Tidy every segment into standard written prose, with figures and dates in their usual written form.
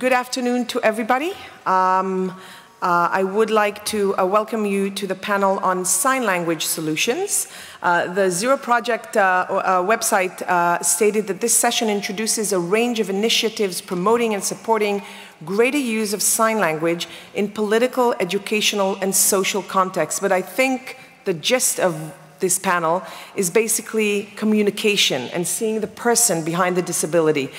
Good afternoon to everybody. I would like to welcome you to the panel on sign language solutions. The Zero Project website stated that this session introduces a range of initiatives promoting and supporting greater use of sign language in political, educational, and social contexts. But I think the gist of this panel is basically communication and seeing the person behind the disability.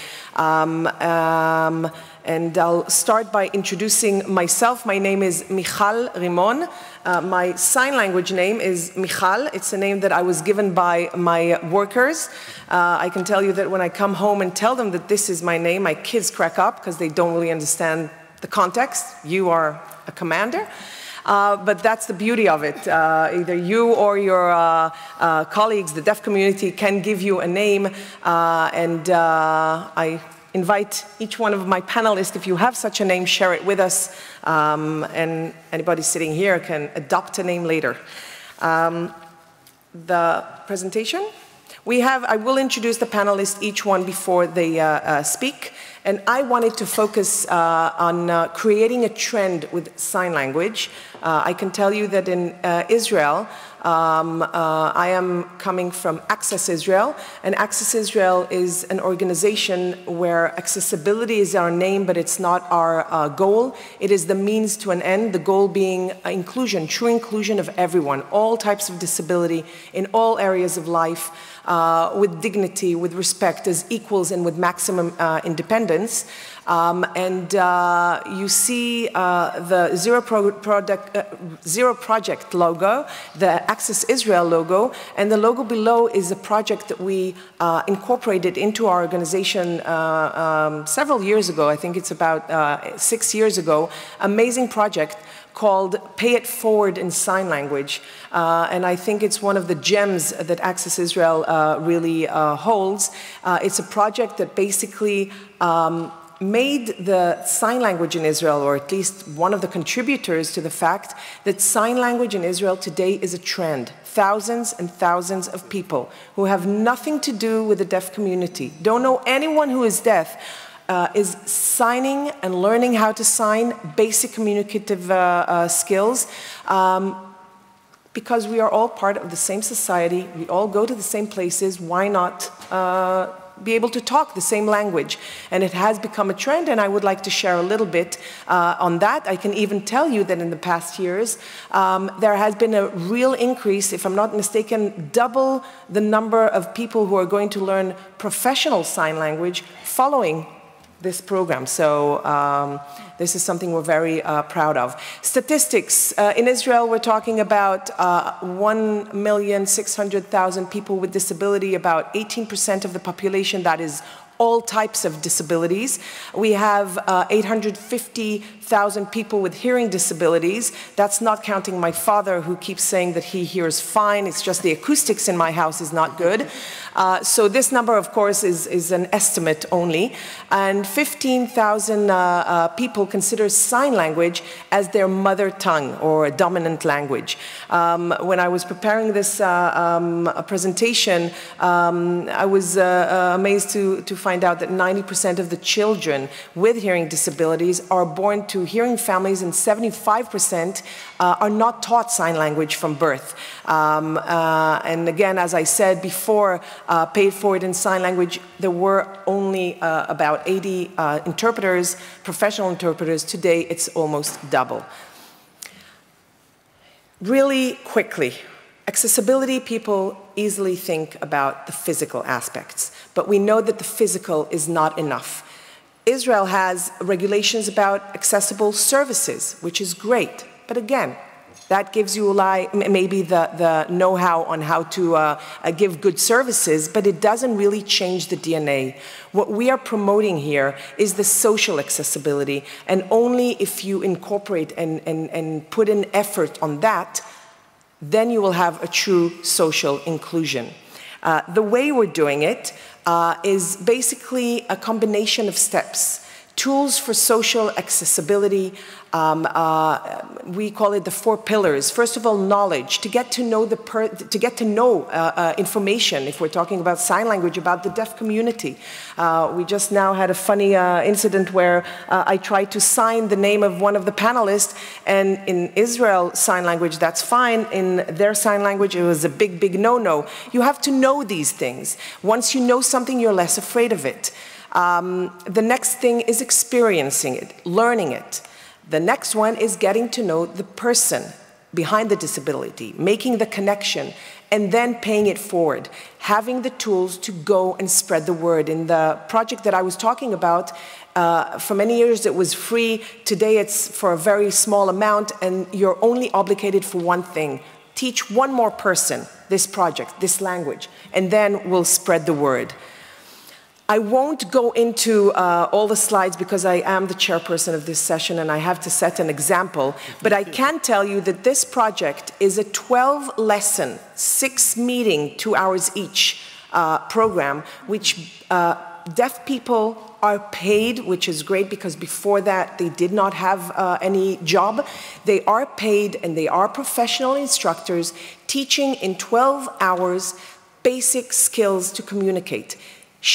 And I'll start by introducing myself. My name is Michael Rimon. My sign language name is Michal. It's a name that I was given by my workers. I can tell you that when I come home and tell them that this is my name, my kids crack up because they don't really understand the context. You are a commander. But that's the beauty of it. Either you or your colleagues, the deaf community, can give you a name. I invite each one of my panelists, if you have such a name, share it with us. And anybody sitting here can adopt a name later. The presentation. I will introduce the panelists, each one, before they speak. And I wanted to focus on creating a trend with sign language. I can tell you that in Israel, I am coming from Access Israel, and Access Israel is an organization where accessibility is our name, but it's not our goal. It is the means to an end, the goal being inclusion, true inclusion of everyone, all types of disability in all areas of life, with dignity, with respect, as equals, and with maximum independence. You see the Zero Project logo, the Access Israel logo, and the logo below is a project that we incorporated into our organization several years ago. I think it's about 6 years ago. Amazing project called Pay It Forward in Sign Language. And I think it's one of the gems that Access Israel really holds. It's a project that basically made the sign language in Israel, or at least one of the contributors to the fact that sign language in Israel today is a trend. Thousands and thousands of people who have nothing to do with the deaf community, don't know anyone who is deaf, is signing and learning how to sign basic communicative skills because we are all part of the same society, we all go to the same places, why not be able to talk the same language? And it has become a trend, and I would like to share a little bit on that. I can even tell you that in the past years, there has been a real increase, if I'm not mistaken, double the number of people who are going to learn professional sign language following this program. So this is something we're very proud of. Statistics. In Israel, we're talking about 1,600,000 people with disability, about 18% of the population. That is all types of disabilities. We have 850,000 people with hearing disabilities. That's not counting my father, who keeps saying that he hears fine, it's just the acoustics in my house is not good. So this number, of course, is an estimate only. And 15,000 people consider sign language as their mother tongue, or a dominant language. When I was preparing this presentation, I was amazed to find out that 90% of the children with hearing disabilities are born to hearing families, and 75% are not taught sign language from birth. And again, as I said before, Paid Forward in Sign Language, there were only about 80 interpreters, professional interpreters. Today, it's almost double. Really quickly, accessibility people easily think about the physical aspects, but we know that the physical is not enough. Israel has regulations about accessible services, which is great, but again, that gives you maybe the know-how on how to give good services, but it doesn't really change the DNA. What we are promoting here is the social accessibility, and only if you incorporate and put in effort on that, then you will have a true social inclusion. The way we're doing it is basically a combination of steps. tools for social accessibility. We call it the 4 pillars. First of all, knowledge, to get to know information. If we're talking about sign language, about the deaf community, we just now had a funny incident where I tried to sign the name of one of the panelists, and in Israel sign language that's fine. In their sign language, it was a big no-no. You have to know these things. Once you know something, you're less afraid of it. The next thing is experiencing it, learning it. The next one is getting to know the person behind the disability, making the connection, and then paying it forward, having the tools to go and spread the word. In the project that I was talking about, for many years it was free. Today it's for a very small amount, and you're only obligated for one thing. Teach one more person this project, this language, and then we'll spread the word. I won't go into all the slides because I am the chairperson of this session and I have to set an example, but I can tell you that this project is a 12-lesson, 6-meeting, 2 hours each program, which deaf people are paid, which is great because before that they did not have any job. They are paid and they are professional instructors teaching in 12 hours basic skills to communicate,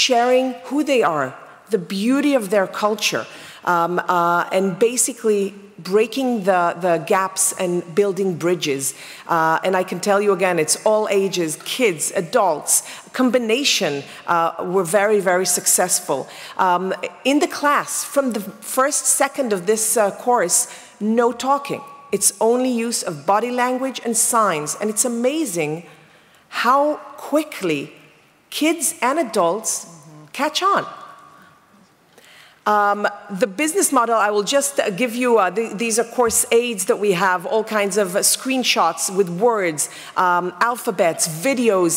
sharing who they are, the beauty of their culture, and basically breaking the gaps and building bridges. And I can tell you again, it's all ages, kids, adults, combination. We're very successful. In the class, from the first second of this course, no talking. It's only use of body language and signs. And it's amazing how quickly kids and adults catch on. The business model, I will just give you, these are course aids that we have, all kinds of screenshots with words, alphabets, videos.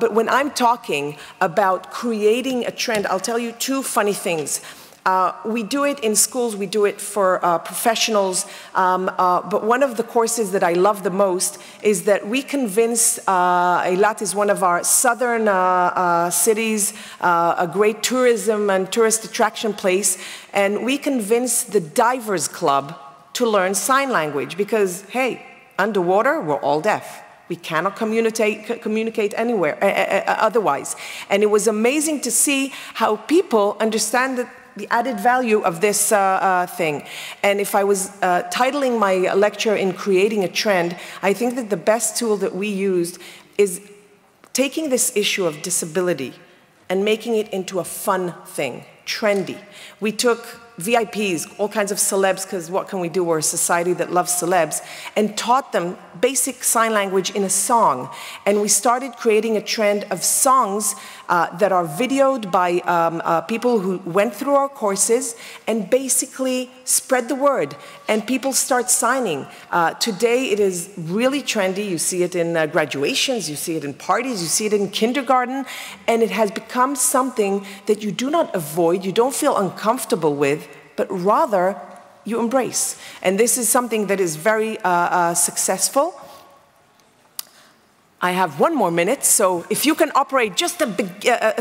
But when I'm talking about creating a trend, I'll tell you 2 funny things. We do it in schools, we do it for professionals, but one of the courses that I love the most is that we convince, Eilat is one of our southern cities, a great tourism and tourist attraction place, and we convince the divers club to learn sign language because, hey, underwater, we're all deaf. We cannot communicate anywhere otherwise. And it was amazing to see how people understand that the added value of this thing. And if I was titling my lecture in creating a trend, I think that the best tool that we used is taking this issue of disability and making it into a fun thing, trendy. We took VIPs, all kinds of celebs, because what can we do? We're a society that loves celebs, and taught them basic sign language in a song. And we started creating a trend of songs that are videoed by people who went through our courses and basically spread the word. And people start signing. Today it is really trendy. You see it in graduations, you see it in parties, you see it in kindergarten, and it has become something that you do not avoid, you don't feel uncomfortable with, but rather you embrace. And this is something that is very successful. I have 1 more minute, so if you can operate just a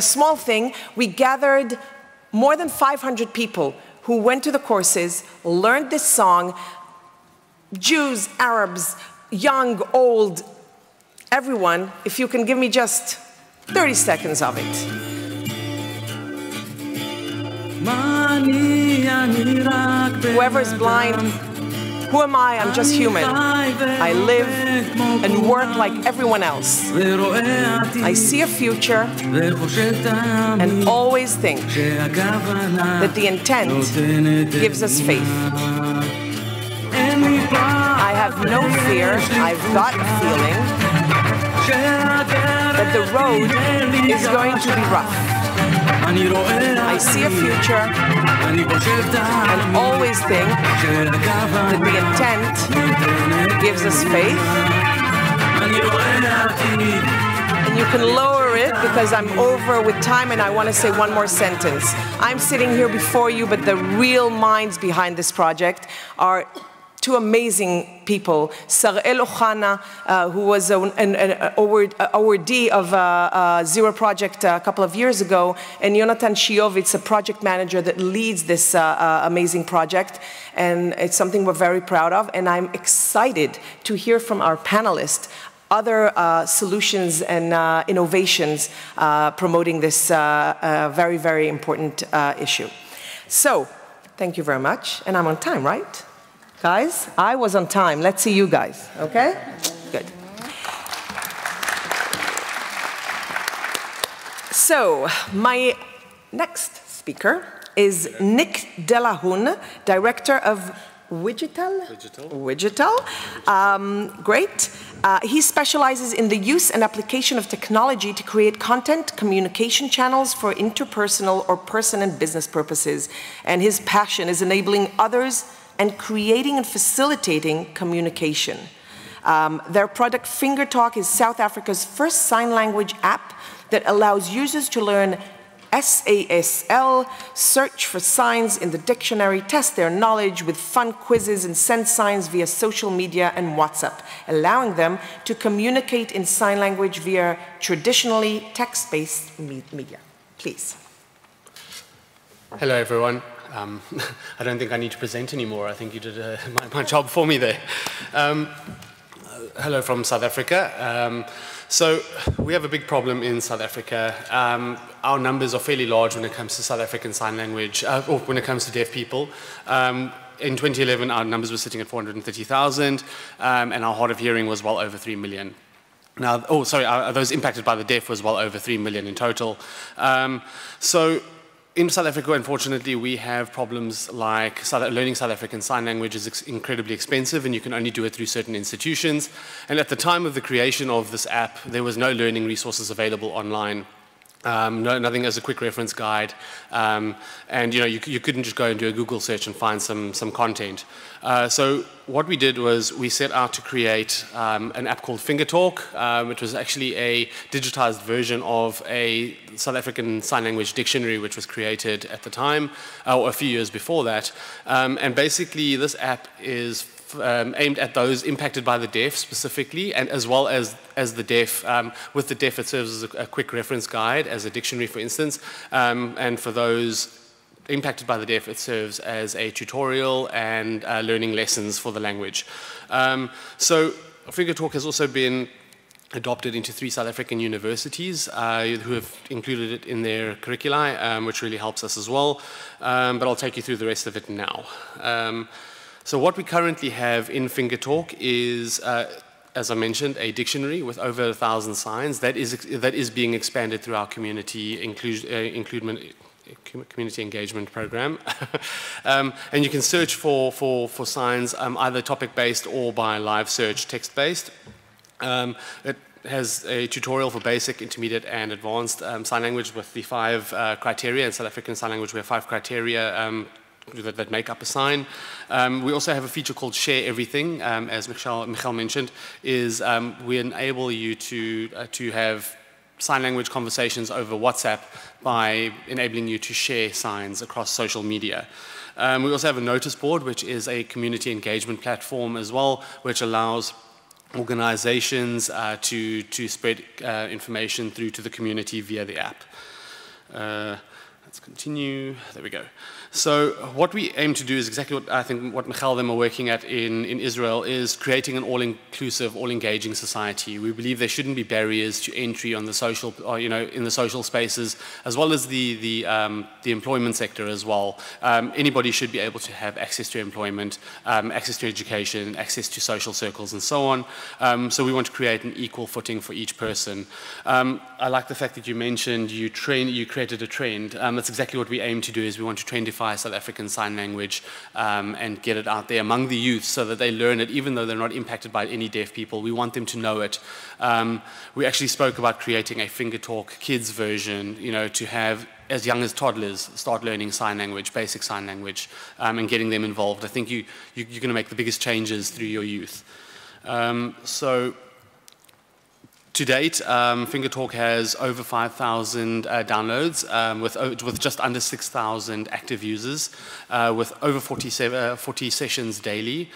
small thing, we gathered more than 500 people who went to the courses, learned this song, Jews, Arabs, young, old, everyone. If you can give me just 30 seconds of it. Whoever's blind, who am I? I'm just human. I live and work like everyone else. I see a future and always think that the intent gives us faith. I have no fear. I've got a feeling that the road is going to be rough. I see a future and always think that the intent gives us faith. And you can lower it because I'm over with time and I want to say 1 more sentence. I'm sitting here before you, but the real minds behind this project are two amazing people, Sarel Hochana, who was an awardee of Zero Project a couple of years ago, and Yonatan Shiovich, a project manager that leads this amazing project, and it's something we're very proud of, and I'm excited to hear from our panelists other solutions and innovations promoting this very, very important issue. So, thank you very much, and I'm on time, right? Guys, I was on time. Let's see you guys, okay? Good. So, my next speaker is Nick de la Hunt, director of Wigital? Wigital. Great. He specializes in the use and application of technology to create content, communication channels for interpersonal or person and business purposes. And his passion is enabling others and creating and facilitating communication. Their product FingerTalk is South Africa's first sign language app that allows users to learn SASL, search for signs in the dictionary, test their knowledge with fun quizzes, and send signs via social media and WhatsApp, allowing them to communicate in sign language via traditionally text-based media. Please. Hello, everyone. I don't think I need to present anymore. I think you did my job for me there. Hello from South Africa. So we have a big problem in South Africa. Our numbers are fairly large when it comes to South African Sign Language, or when it comes to deaf people. In 2011, our numbers were sitting at 430,000, and our hard of hearing was well over 3 million. Now, oh, sorry, those impacted by the deaf was well over 3 million in total. In South Africa, unfortunately, we have problems like learning South African Sign Language is incredibly expensive, and you can only do it through certain institutions. And at the time of the creation of this app, there was no learning resources available online. Nothing as a quick reference guide, and you couldn't just go and do a Google search and find some content. So what we did was we set out to create an app called FingerTalk, which was actually a digitized version of a South African Sign Language dictionary, which was created at the time, or a few years before that. And basically, this app is aimed at those impacted by the deaf specifically, and as well as the deaf. With the deaf, it serves as a quick reference guide, as a dictionary, for instance. And for those impacted by the deaf, it serves as a tutorial and learning lessons for the language. So FingerTalk has also been adopted into 3 South African universities who have included it in their curricula, which really helps us as well. But I'll take you through the rest of it now. So what we currently have in FingerTalk is, as I mentioned, a dictionary with over 1,000 signs that is being expanded through our community engagement program. And you can search for signs either topic-based or by live search text-based. It has a tutorial for basic, intermediate, and advanced sign language with the 5 criteria. In South African Sign Language, we have 5 criteria that make up a sign. We also have a feature called Share Everything, as Michal mentioned, is we enable you to have sign language conversations over WhatsApp by enabling you to share signs across social media. We also have a notice board, which is a community engagement platform as well, which allows organizations to spread information through to the community via the app. Let's continue. There we go. So what we aim to do is exactly what I think what Michal and them are working at in Israel is creating an all-inclusive, all-engaging society. We believe there shouldn't be barriers to entry on the social, or, in the social spaces, as well as the employment sector as well. Anybody should be able to have access to employment, access to education, access to social circles, and so on. So we want to create an equal footing for each person. I like the fact that you mentioned you created a trend. That's exactly what we aim to do. Is we want to trendify South African Sign Language and get it out there among the youth so that they learn it, even though they're not impacted by any deaf people. We want them to know it. We actually spoke about creating a FingerTalk kids version, to have as young as toddlers start learning sign language, basic sign language, and getting them involved. I think you're going to make the biggest changes through your youth. To date, FingerTalk has over 5,000 downloads with just under 6,000 active users, with over 40 sessions daily.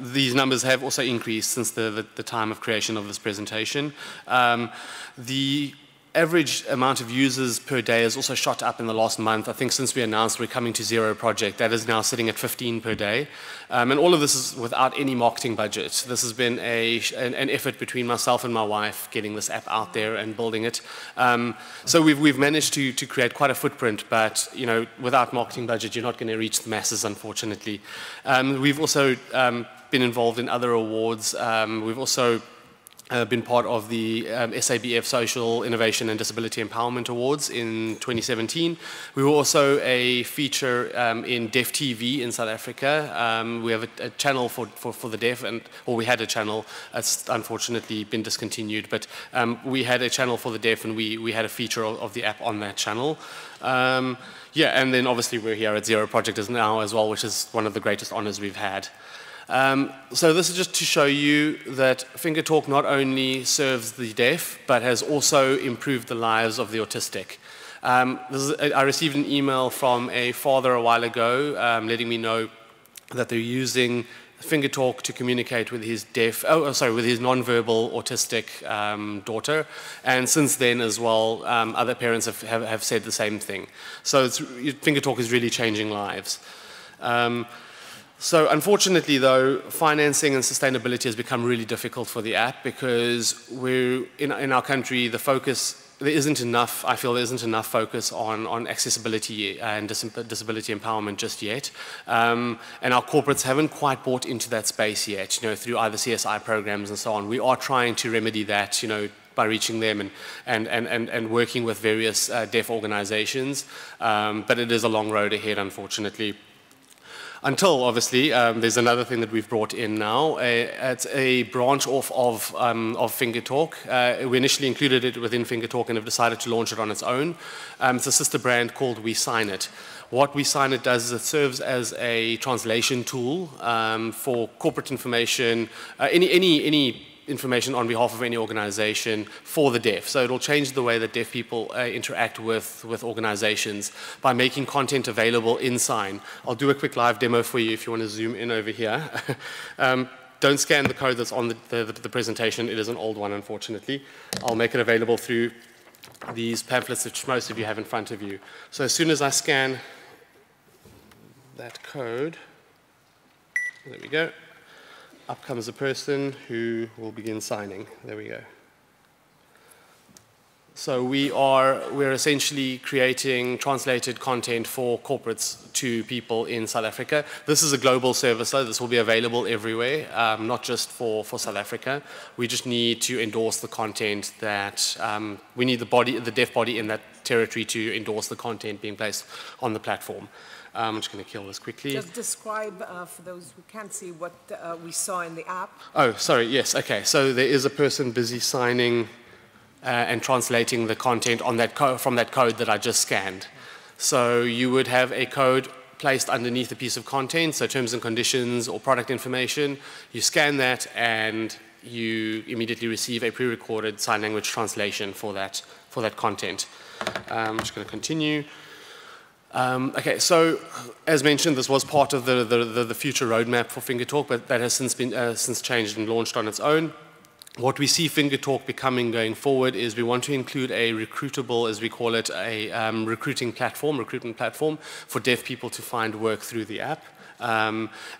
These numbers have also increased since the time of creation of this presentation. The average amount of users per day has also shot up in the last month. I think since we announced we're coming to Zero Project, that is now sitting at 15 per day. And all of this is without any marketing budget. This has been an effort between myself and my wife getting this app out there and building it. So we've managed to create quite a footprint, but you know, without marketing budget, you're not going to reach the masses, unfortunately. We've also been involved in other awards. We've also been part of the SABF Social Innovation and Disability Empowerment Awards in 2017. We were also a feature in Deaf TV in South Africa. We have a channel for the deaf, or we had a channel. It's unfortunately been discontinued, but we had a channel for the deaf, and we had a feature of the app on that channel. Yeah, and then obviously we're here at Zero Project now as well, which is one of the greatest honors we've had. So this is just to show you that FingerTalk not only serves the deaf, but has also improved the lives of the autistic. I received an email from a father a while ago letting me know that they're using FingerTalk to communicate with his non-verbal autistic daughter, and since then as well, other parents have said the same thing. So FingerTalk is really changing lives. So unfortunately, though, financing and sustainability has become really difficult for the app because we're, in our country, the focus, there isn't enough focus on accessibility and disability empowerment just yet. And our corporates haven't quite bought into that space yet, you know, through either CSI programs and so on. We are trying to remedy that, you know, by reaching them and working with various deaf organizations. But it is a long road ahead, unfortunately. Until, obviously, there's another thing that we've brought in now. It's a branch off of FingerTalk. We initially included it within FingerTalk and have decided to launch it on its own. It's a sister brand called We Sign It. What We Sign It does is it serves as a translation tool for corporate information, any information on behalf of any organization for the deaf. So it'll change the way that deaf people interact with organizations by making content available in sign. I'll do a quick live demo for you if you want to zoom in over here. Don't scan the code that's on the presentation. It is an old one, unfortunately. I'll make it available through these pamphlets, which most of you have in front of you. So as soon as I scan that code, there we go. Up comes a person who will begin signing. There we go. So we're essentially creating translated content for corporates to people in South Africa. This is a global service, though. This will be available everywhere, not just for South Africa. We just need to endorse the content that we need the deaf body in that territory to endorse the content being placed on the platform. I'm just going to kill this quickly. Just describe, for those who can't see, what we saw in the app. Oh, sorry, yes, okay. So there is a person busy signing and translating the content on that from that code that I just scanned. So you would have a code placed underneath a piece of content, so terms and conditions or product information. You scan that and you immediately receive a pre-recorded sign language translation for that content. I'm just going to continue. Okay, so as mentioned, this was part of the future roadmap for FingerTalk, but that has since changed and launched on its own. What we see FingerTalk becoming going forward is we want to include a recruitable, as we call it, a recruitment platform for deaf people to find work through the app,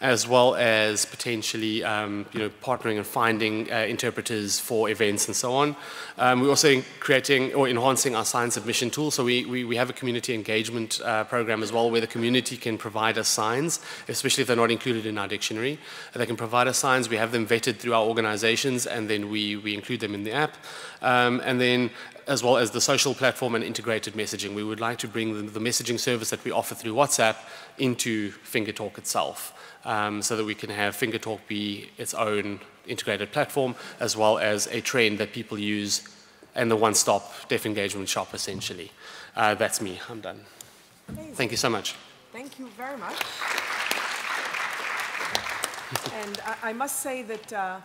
as well as potentially you know, partnering and finding interpreters for events and so on. We're also creating or enhancing our sign submission tool, so we have a community engagement program as well, where the community can provide us signs, especially if they're not included in our dictionary. They can provide us signs, we have them vetted through our organizations, and then we include them in the app. And then as well as the social platform and integrated messaging. We would like to bring the messaging service that we offer through WhatsApp into FingerTalk itself, so that we can have FingerTalk be its own integrated platform, as well as a trend that people use, and the one-stop deaf engagement shop, essentially. That's me. I'm done. Amazing. Thank you so much. Thank you very much. And I must say that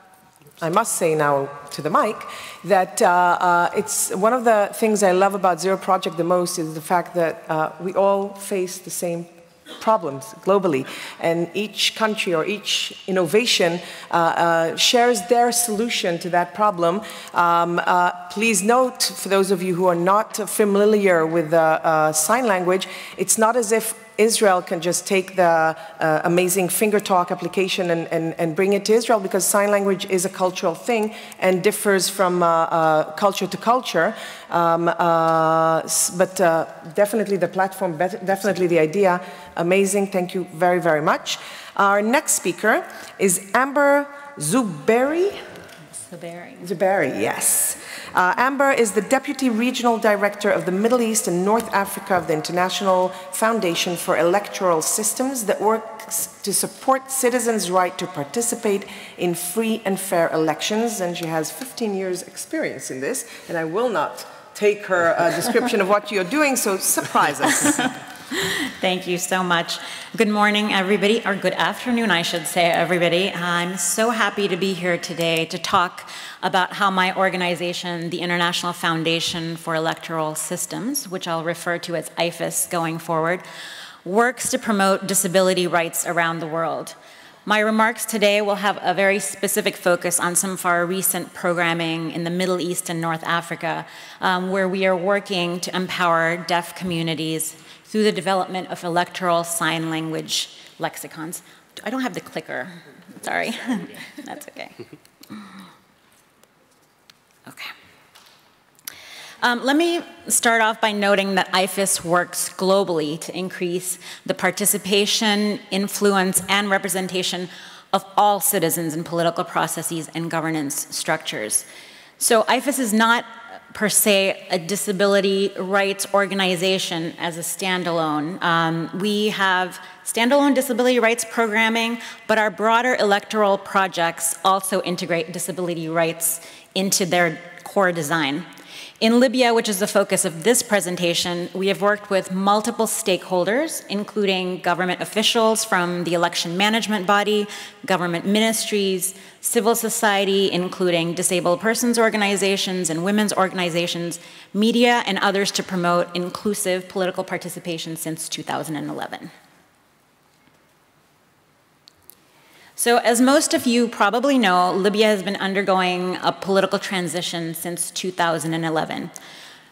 I must say now to the mic, that it's one of the things I love about Zero Project the most is the fact that we all face the same problems globally, and each country or each innovation shares their solution to that problem. Please note, for those of you who are not familiar with the sign language, it's not as if Israel can just take the amazing FingerTalk application and bring it to Israel, because sign language is a cultural thing and differs from culture to culture. But definitely the platform, definitely the idea, amazing. Thank you very, very much. Our next speaker is Ambar Zobairi. Zobairi, yes. Ambar is the Deputy Regional Director of the Middle East and North Africa of the International Foundation for Electoral Systems that works to support citizens' right to participate in free and fair elections, and she has 15 years experience in this, and I will not take her description of what you're doing, so surprise us. Thank you so much. Good morning, everybody, or good afternoon, I should say, everybody. I'm so happy to be here today to talk about how my organization, the International Foundation for Electoral Systems, which I'll refer to as IFES going forward, works to promote disability rights around the world. My remarks today will have a very specific focus on some of our recent programming in the Middle East and North Africa, where we are working to empower deaf communities through the development of electoral sign language lexicons. I don't have the clicker, sorry. That's okay. Okay. Let me start off by noting that IFES works globally to increase the participation, influence, and representation of all citizens in political processes and governance structures. So IFES is not per se a disability rights organization as a standalone. We have standalone disability rights programming, but our broader electoral projects also integrate disability rights into their core design. In Libya, which is the focus of this presentation, we have worked with multiple stakeholders, including government officials from the election management body, government ministries, civil society, including disabled persons organizations and women's organizations, media, and others to promote inclusive political participation since 2011. So as most of you probably know, Libya has been undergoing a political transition since 2011.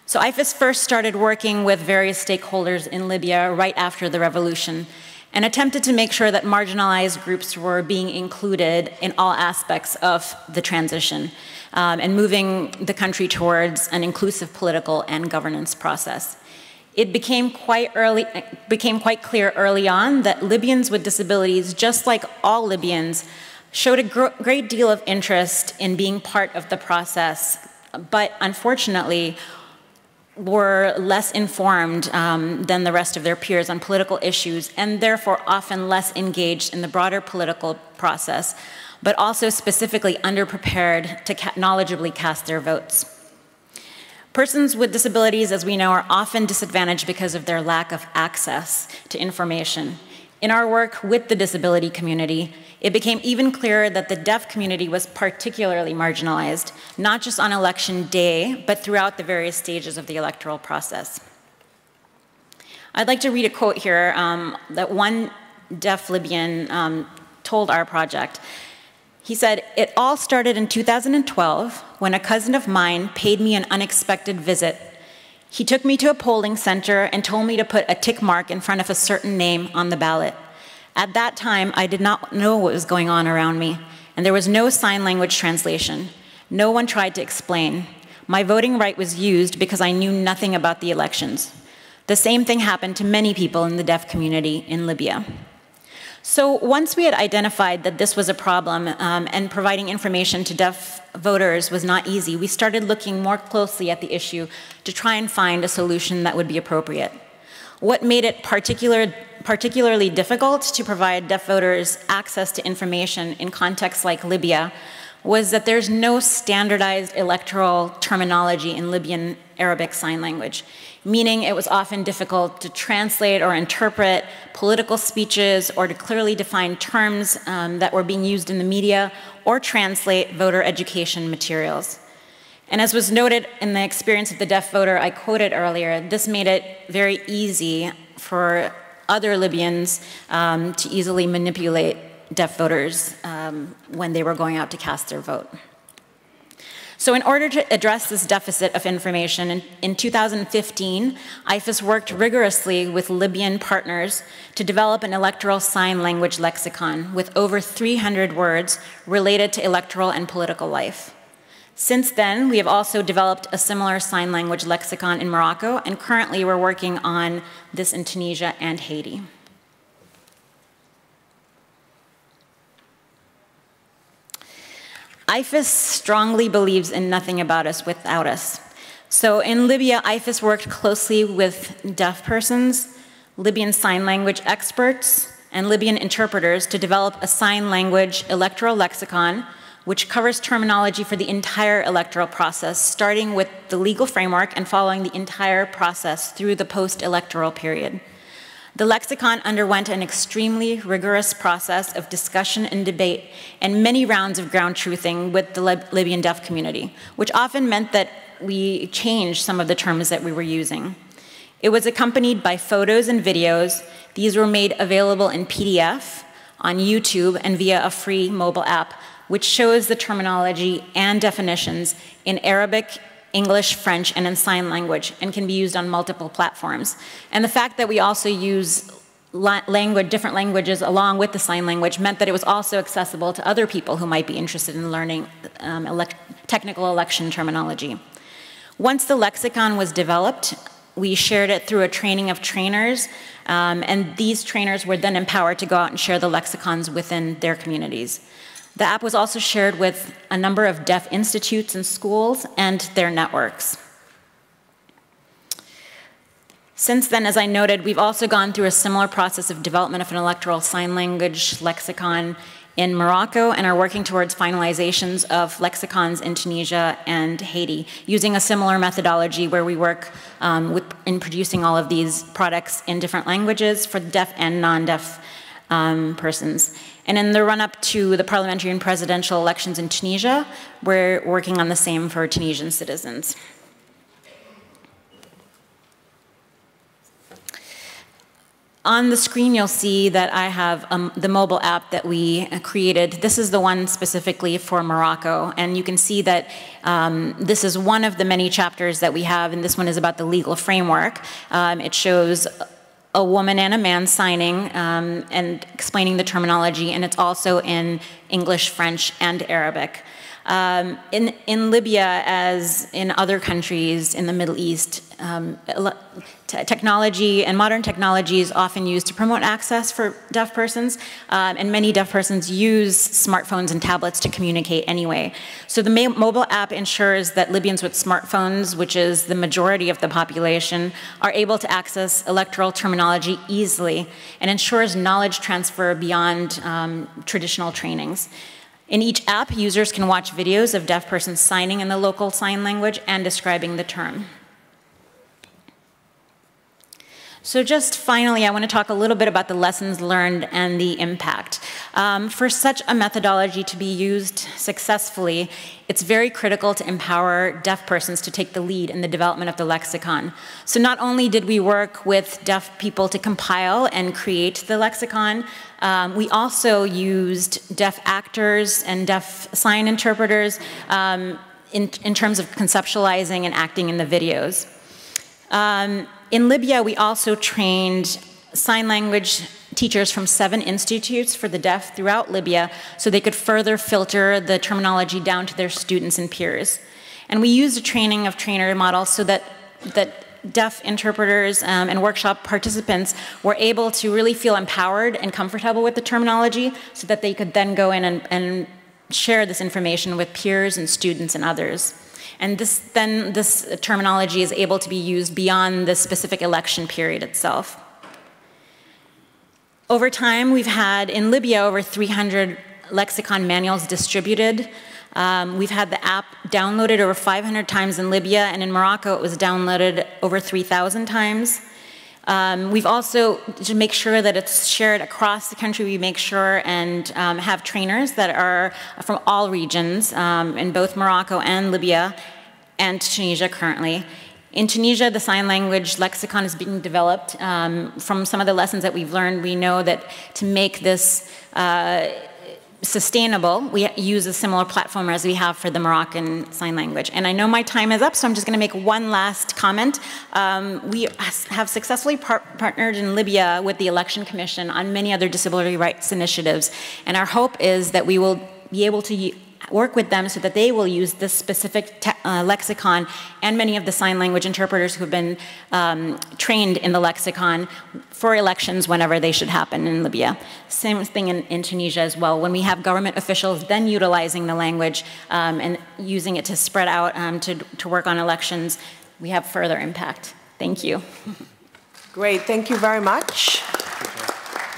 So IFES first started working with various stakeholders in Libya right after the revolution and attempted to make sure that marginalized groups were being included in all aspects of the transition and moving the country towards an inclusive political and governance process. It became quite clear early on that Libyans with disabilities, just like all Libyans, showed a great deal of interest in being part of the process, but unfortunately were less informed than the rest of their peers on political issues, and therefore often less engaged in the broader political process, but also specifically underprepared to knowledgeably cast their votes. Persons with disabilities, as we know, are often disadvantaged because of their lack of access to information. In our work with the disability community, it became even clearer that the deaf community was particularly marginalized, not just on election day, but throughout the various stages of the electoral process. I'd like to read a quote here that one deaf Libyan told our project. He said, "It all started in 2012 when a cousin of mine paid me an unexpected visit. He took me to a polling center and told me to put a tick mark in front of a certain name on the ballot. At that time, I did not know what was going on around me, and there was no sign language translation. No one tried to explain. My voting right was used because I knew nothing about the elections. The same thing happened to many people in the deaf community in Libya." So once we had identified that this was a problem and providing information to deaf voters was not easy, we started looking more closely at the issue to try and find a solution that would be appropriate. What made it particularly difficult to provide deaf voters access to information in contexts like Libya was that there's no standardized electoral terminology in Libyan Arabic Sign Language, meaning it was often difficult to translate or interpret political speeches or to clearly define terms that were being used in the media or translate voter education materials. And as was noted in the experience of the deaf voter I quoted earlier, this made it very easy for other Libyans to easily manipulate deaf voters when they were going out to cast their vote. So in order to address this deficit of information, in 2015, IFAS worked rigorously with Libyan partners to develop an electoral sign language lexicon with over 300 words related to electoral and political life. Since then, we have also developed a similar sign language lexicon in Morocco, and currently we're working on this in Tunisia and Haiti. IFAS strongly believes in nothing about us without us. So in Libya, IFAS worked closely with deaf persons, Libyan sign language experts, and Libyan interpreters to develop a sign language electoral lexicon which covers terminology for the entire electoral process, starting with the legal framework and following the entire process through the post-electoral period. The lexicon underwent an extremely rigorous process of discussion and debate and many rounds of ground truthing with the Libyan deaf community, which often meant that we changed some of the terms that we were using. It was accompanied by photos and videos. These were made available in PDF, on YouTube, and via a free mobile app, which shows the terminology and definitions in Arabic, English, French, and in sign language, and can be used on multiple platforms. And the fact that we also use different languages along with the sign language meant that it was also accessible to other people who might be interested in learning technical election terminology. Once the lexicon was developed, we shared it through a training of trainers, and these trainers were then empowered to go out and share the lexicons within their communities. The app was also shared with a number of deaf institutes and schools and their networks. Since then, as I noted, we've also gone through a similar process of development of an electoral sign language lexicon in Morocco and are working towards finalizations of lexicons in Tunisia and Haiti using a similar methodology where we work in producing all of these products in different languages for deaf and non-deaf persons. And in the run-up to the parliamentary and presidential elections in Tunisia, we're working on the same for Tunisian citizens. On the screen, you'll see that I have the mobile app that we created. This is the one specifically for Morocco, and you can see that this is one of the many chapters that we have, and this one is about the legal framework. It shows a woman and a man signing and explaining the terminology, and it's also in English, French, and Arabic. In Libya, as in other countries in the Middle East, technology and modern technology is often used to promote access for deaf persons, and many deaf persons use smartphones and tablets to communicate anyway. So the mobile app ensures that Libyans with smartphones, which is the majority of the population, are able to access electoral terminology easily and ensures knowledge transfer beyond traditional trainings. In each app, users can watch videos of deaf persons signing in the local sign language and describing the term. So just finally, I want to talk a little bit about the lessons learned and the impact. For such a methodology to be used successfully, it's very critical to empower deaf persons to take the lead in the development of the lexicon. So not only did we work with deaf people to compile and create the lexicon, we also used deaf actors and deaf sign interpreters in terms of conceptualizing and acting in the videos. In Libya, we also trained sign language teachers from 7 institutes for the deaf throughout Libya so they could further filter the terminology down to their students and peers. And we used a training of trainer model so that deaf interpreters and workshop participants were able to really feel empowered and comfortable with the terminology so that they could then go in and share this information with peers and students and others. And this terminology is able to be used beyond the specific election period itself. Over time, we've had in Libya over 300 lexicon manuals distributed. We've had the app downloaded over 500 times in Libya, and in Morocco it was downloaded over 3,000 times. We've also, to make sure that it's shared across the country, we make sure and have trainers that are from all regions in both Morocco and Libya and Tunisia currently. In Tunisia, the sign language lexicon is being developed. From some of the lessons that we've learned, we know that to make this sustainable, we use a similar platform as we have for the Moroccan Sign Language. And I know my time is up, so I'm just going to make one last comment. We have successfully partnered in Libya with the Election Commission on many other disability rights initiatives, and our hope is that we will be able to work with them so that they will use this specific lexicon and many of the sign language interpreters who have been trained in the lexicon for elections whenever they should happen in Libya. Same thing in Tunisia as well. When we have government officials then utilizing the language and using it to spread out to work on elections, we have further impact. Thank you. Great, thank you very much.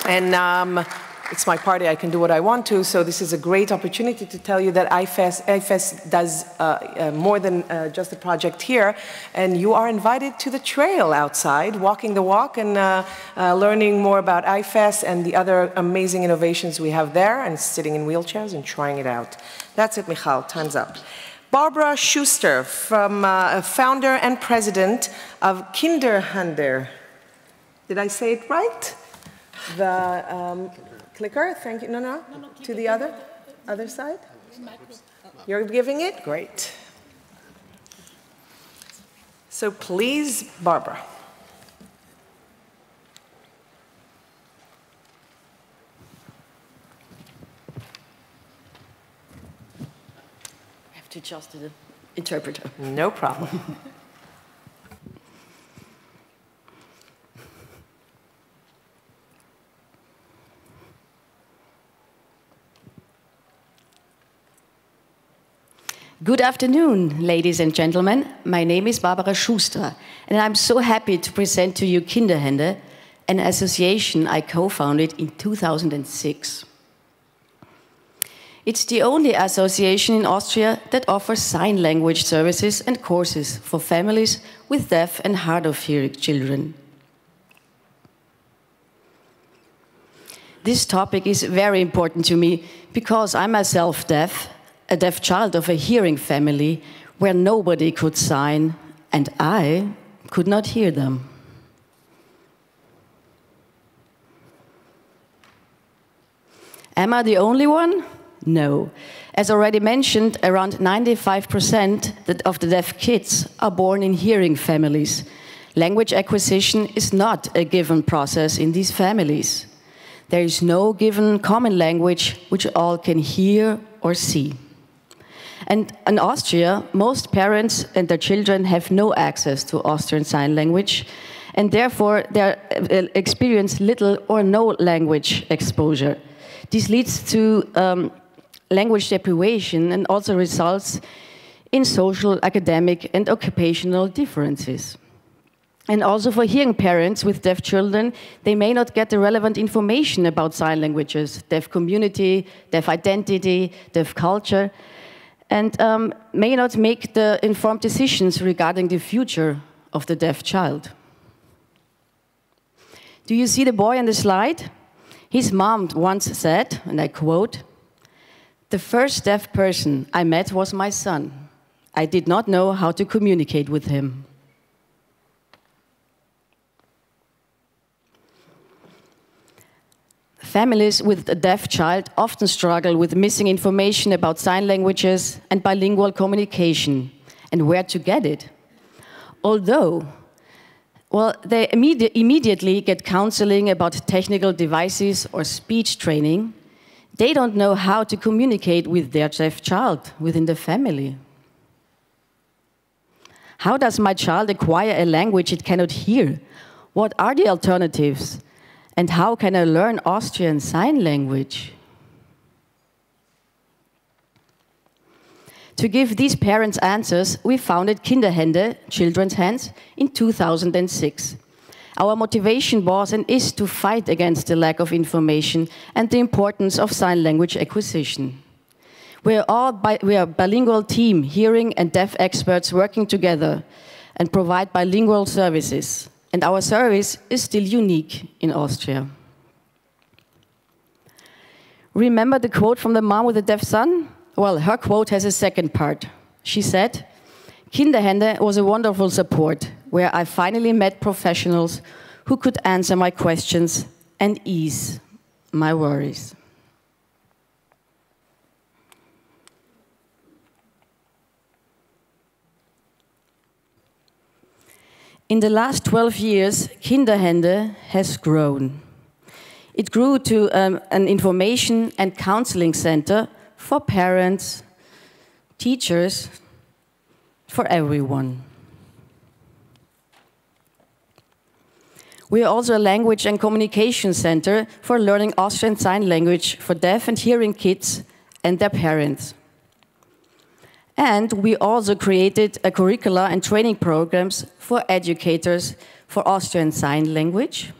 And it's my party, I can do what I want to, so this is a great opportunity to tell you that IFES does more than just a project here, and you are invited to the trail outside, walking the walk and learning more about IFES and the other amazing innovations we have there, and sitting in wheelchairs and trying it out. That's it, Michal, time's up. Barbara Schuster, from founder and president of Kinderhände. Did I say it right? The clicker, thank you. No, to the other side. You're giving it? Great. So please, Barbara. I have to adjust to the interpreter. No problem. Good afternoon, ladies and gentlemen. My name is Barbara Schuster, and I'm so happy to present to you Kinderhände, an association I co-founded in 2006. It's the only association in Austria that offers sign language services and courses for families with deaf and hard of hearing children. This topic is very important to me because I'm myself deaf, a deaf child of a hearing family where nobody could sign and I could not hear them. Am I the only one? No. As already mentioned, around 95% of the deaf kids are born in hearing families. Language acquisition is not a given process in these families. There is no given common language which all can hear or see. And in Austria, most parents and their children have no access to Austrian Sign Language, and therefore they experience little or no language exposure. This leads to language deprivation and also results in social, academic, and occupational differences. And also for hearing parents with deaf children, they may not get the relevant information about sign languages, deaf community, deaf identity, deaf culture, and may not make the informed decisions regarding the future of the deaf child. Do you see the boy on the slide? His mom once said, and I quote, "The first deaf person I met was my son. I did not know how to communicate with him." Families with a deaf child often struggle with missing information about sign languages and bilingual communication and where to get it. Although, well, they immediately get counseling about technical devices or speech training, they don't know how to communicate with their deaf child within the family. How does my child acquire a language it cannot hear? What are the alternatives? And how can I learn Austrian Sign Language? To give these parents answers, we founded Kinderhände, Children's Hands, in 2006. Our motivation was and is to fight against the lack of information and the importance of sign language acquisition. We are a bilingual team, hearing and deaf experts working together and provide bilingual services. And our service is still unique in Austria. Remember the quote from the mom with the deaf son? Well, her quote has a second part. She said, "Kinderhände was a wonderful support where I finally met professionals who could answer my questions and ease my worries." In the last 12 years, Kinderhände has grown. It grew to an information and counseling center for parents, teachers, for everyone. We are also a language and communication center for learning Austrian Sign Language for deaf and hearing kids and their parents. And we also created a curricula and training programs for educators for Austrian Sign Language,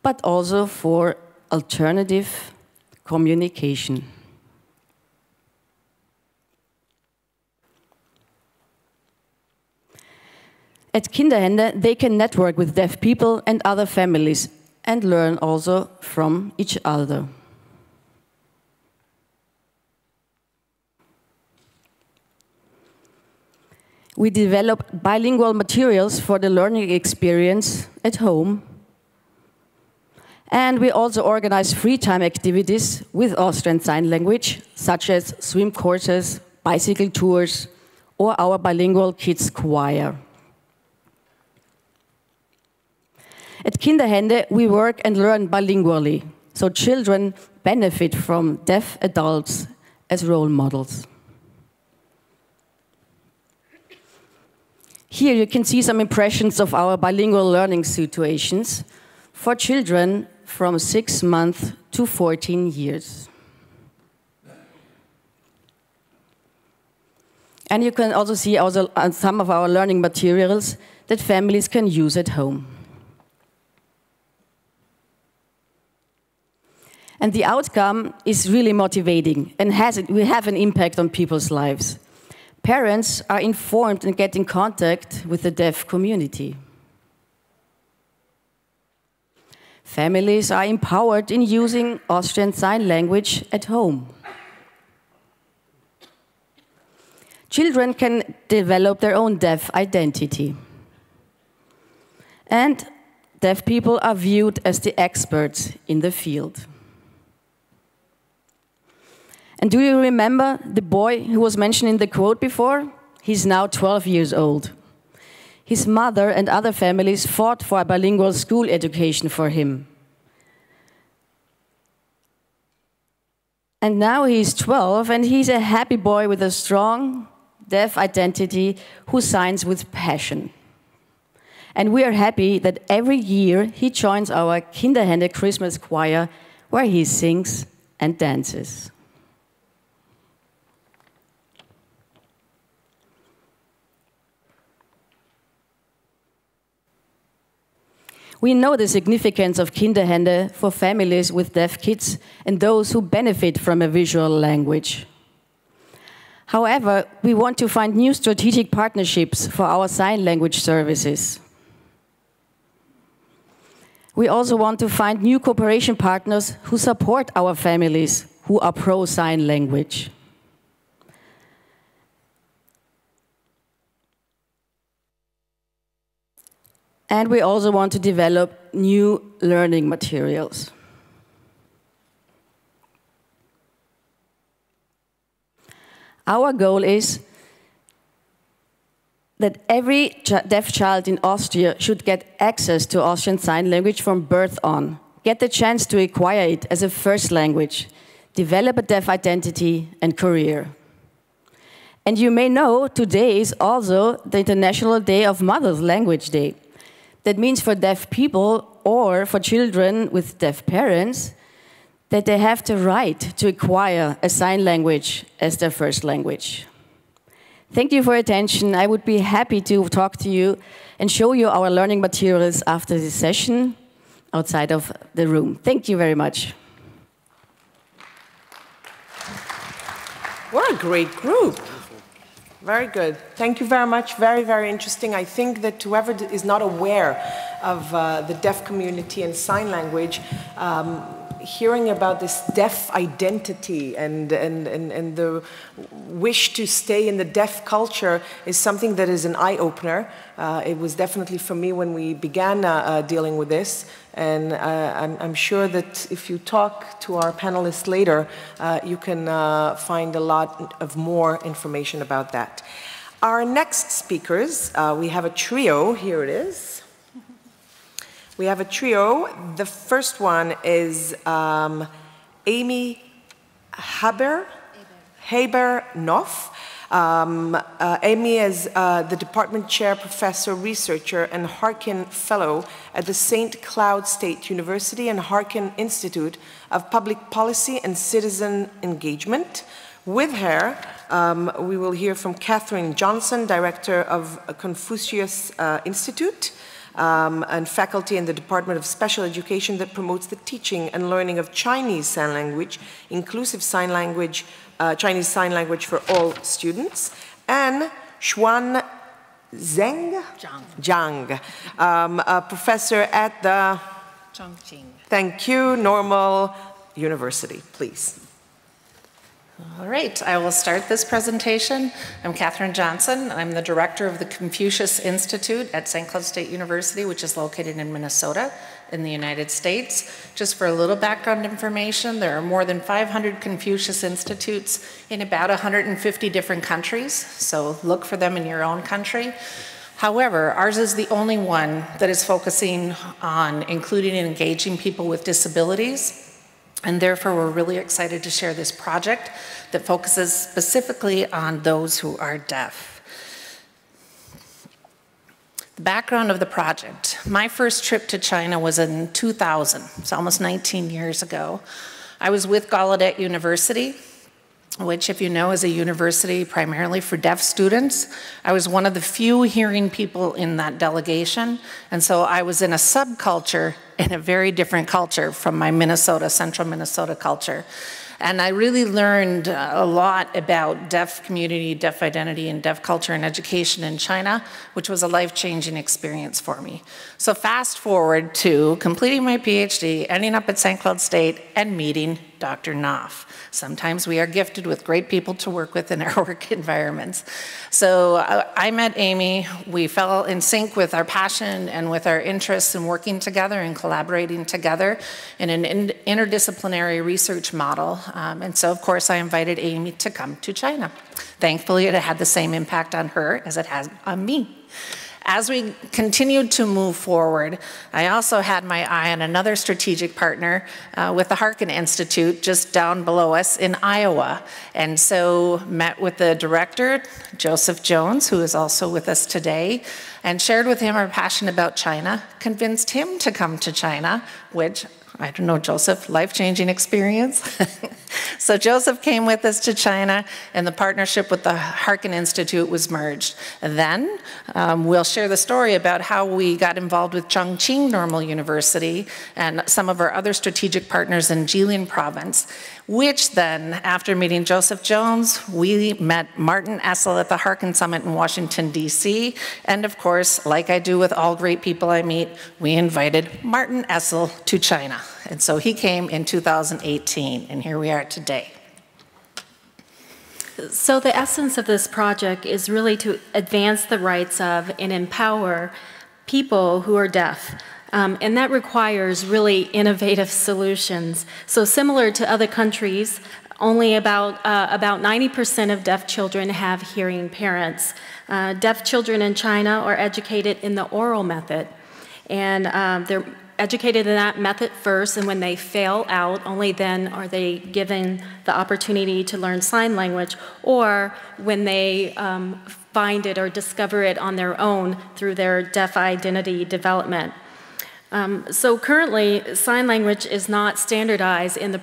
but also for alternative communication. At Kinderhände, they can network with deaf people and other families and learn also from each other. We develop bilingual materials for the learning experience at home. And we also organize free time activities with Austrian Sign Language, such as swim courses, bicycle tours, or our bilingual kids choir. At Kinderhände, we work and learn bilingually, so children benefit from deaf adults as role models. Here you can see some impressions of our bilingual learning situations for children from 6 months to 14 years. And you can also see some of our learning materials that families can use at home. And the outcome is really motivating and we have an impact on people's lives. Parents are informed and get in contact with the deaf community. Families are empowered in using Austrian Sign Language at home. Children can develop their own deaf identity. And deaf people are viewed as the experts in the field. And do you remember the boy who was mentioned in the quote before? He's now 12 years old. His mother and other families fought for a bilingual school education for him. And now he's 12 and he's a happy boy with a strong deaf identity who signs with passion. And we are happy that every year he joins our Kinderhände Christmas choir where he sings and dances. We know the significance of Kinderhände for families with deaf kids and those who benefit from a visual language. However, we want to find new strategic partnerships for our sign language services. We also want to find new cooperation partners who support our families who are pro-sign language. And we also want to develop new learning materials. Our goal is that every deaf child in Austria should get access to Austrian Sign Language from birth on, get the chance to acquire it as a first language, develop a deaf identity and career. And you may know today is also the International Day of Mother's Language Day. That means for deaf people or for children with deaf parents that they have the right to acquire a sign language as their first language. Thank you for your attention. I would be happy to talk to you and show you our learning materials after this session outside of the room. Thank you very much. What a great group. Very good. Thank you very much. Very, very interesting. I think that whoever is not aware of the deaf community and sign language, hearing about this deaf identity and the wish to stay in the deaf culture is something that is an eye-opener. It was definitely for me when we began dealing with this, and I'm sure that if you talk to our panelists later, you can find a lot of more information about that. Our next speakers, we have a trio. Here it is. We have a trio. The first one is Amy Herbert Knopf. Amy is the department chair, professor, researcher, and Harkin fellow at the St. Cloud State University and Harkin Institute of Public Policy and Citizen Engagement. With her, we will hear from Kathryn Johnson, director of Confucius Institute, and faculty in the Department of Special Education that promotes the teaching and learning of Chinese Sign Language, inclusive sign language, Chinese Sign Language for all students, and Xuan Zheng, a professor at the Chongqing Normal University. Please. All right, I will start this presentation. I'm Kathryn Johnson. I'm the director of the Confucius Institute at St. Cloud State University, which is located in Minnesota in the United States. Just for a little background information, there are more than 500 Confucius Institutes in about 150 different countries, so look for them in your own country. However, ours is the only one that is focusing on including and engaging people with disabilities. And therefore, we're really excited to share this project that focuses specifically on those who are deaf. The background of the project. My first trip to China was in 2000, it's almost 19 years ago. I was with Gallaudet University, which, if you know, is a university primarily for deaf students. I was one of the few hearing people in that delegation, and so I was in a subculture, in a very different culture from my Minnesota, central Minnesota culture. And I really learned a lot about deaf community, deaf identity, and deaf culture and education in China, which was a life-changing experience for me. So fast forward to completing my PhD, ending up at St. Cloud State, and meeting Dr. Knopf. Sometimes we are gifted with great people to work with in our work environments. So I met Amy. We fell in sync with our passion and with our interests in working together and collaborating together in an interdisciplinary research model. And so, of course, I invited Amy to come to China. Thankfully, it had the same impact on her as it has on me. As we continued to move forward, I also had my eye on another strategic partner with the Harkin Institute just down below us in Iowa. And so met with the director, Joseph Jones, who is also with us today, and shared with him our passion about China, convinced him to come to China, which, I don't know, Joseph, life-changing experience. So Joseph came with us to China, and the partnership with the Harkin Institute was merged. And then we'll share the story about how we got involved with Chongqing Normal University and some of our other strategic partners in Jilin Province, which then, after meeting Joseph Jones, we met Martin Essel at the Harkin Summit in Washington, D.C. And of course, like I do with all great people I meet, we invited Martin Essel to China. And so he came in 2018, and here we are today. So the essence of this project is really to advance the rights of and empower people who are deaf. And that requires really innovative solutions. So similar to other countries, only about 90% of deaf children have hearing parents. Deaf children in China are educated in the oral method, and they're educated in that method first, and when they fail out, only then are they given the opportunity to learn sign language, or when they find it or discover it on their own through their deaf identity development. So currently, sign language is not standardized in the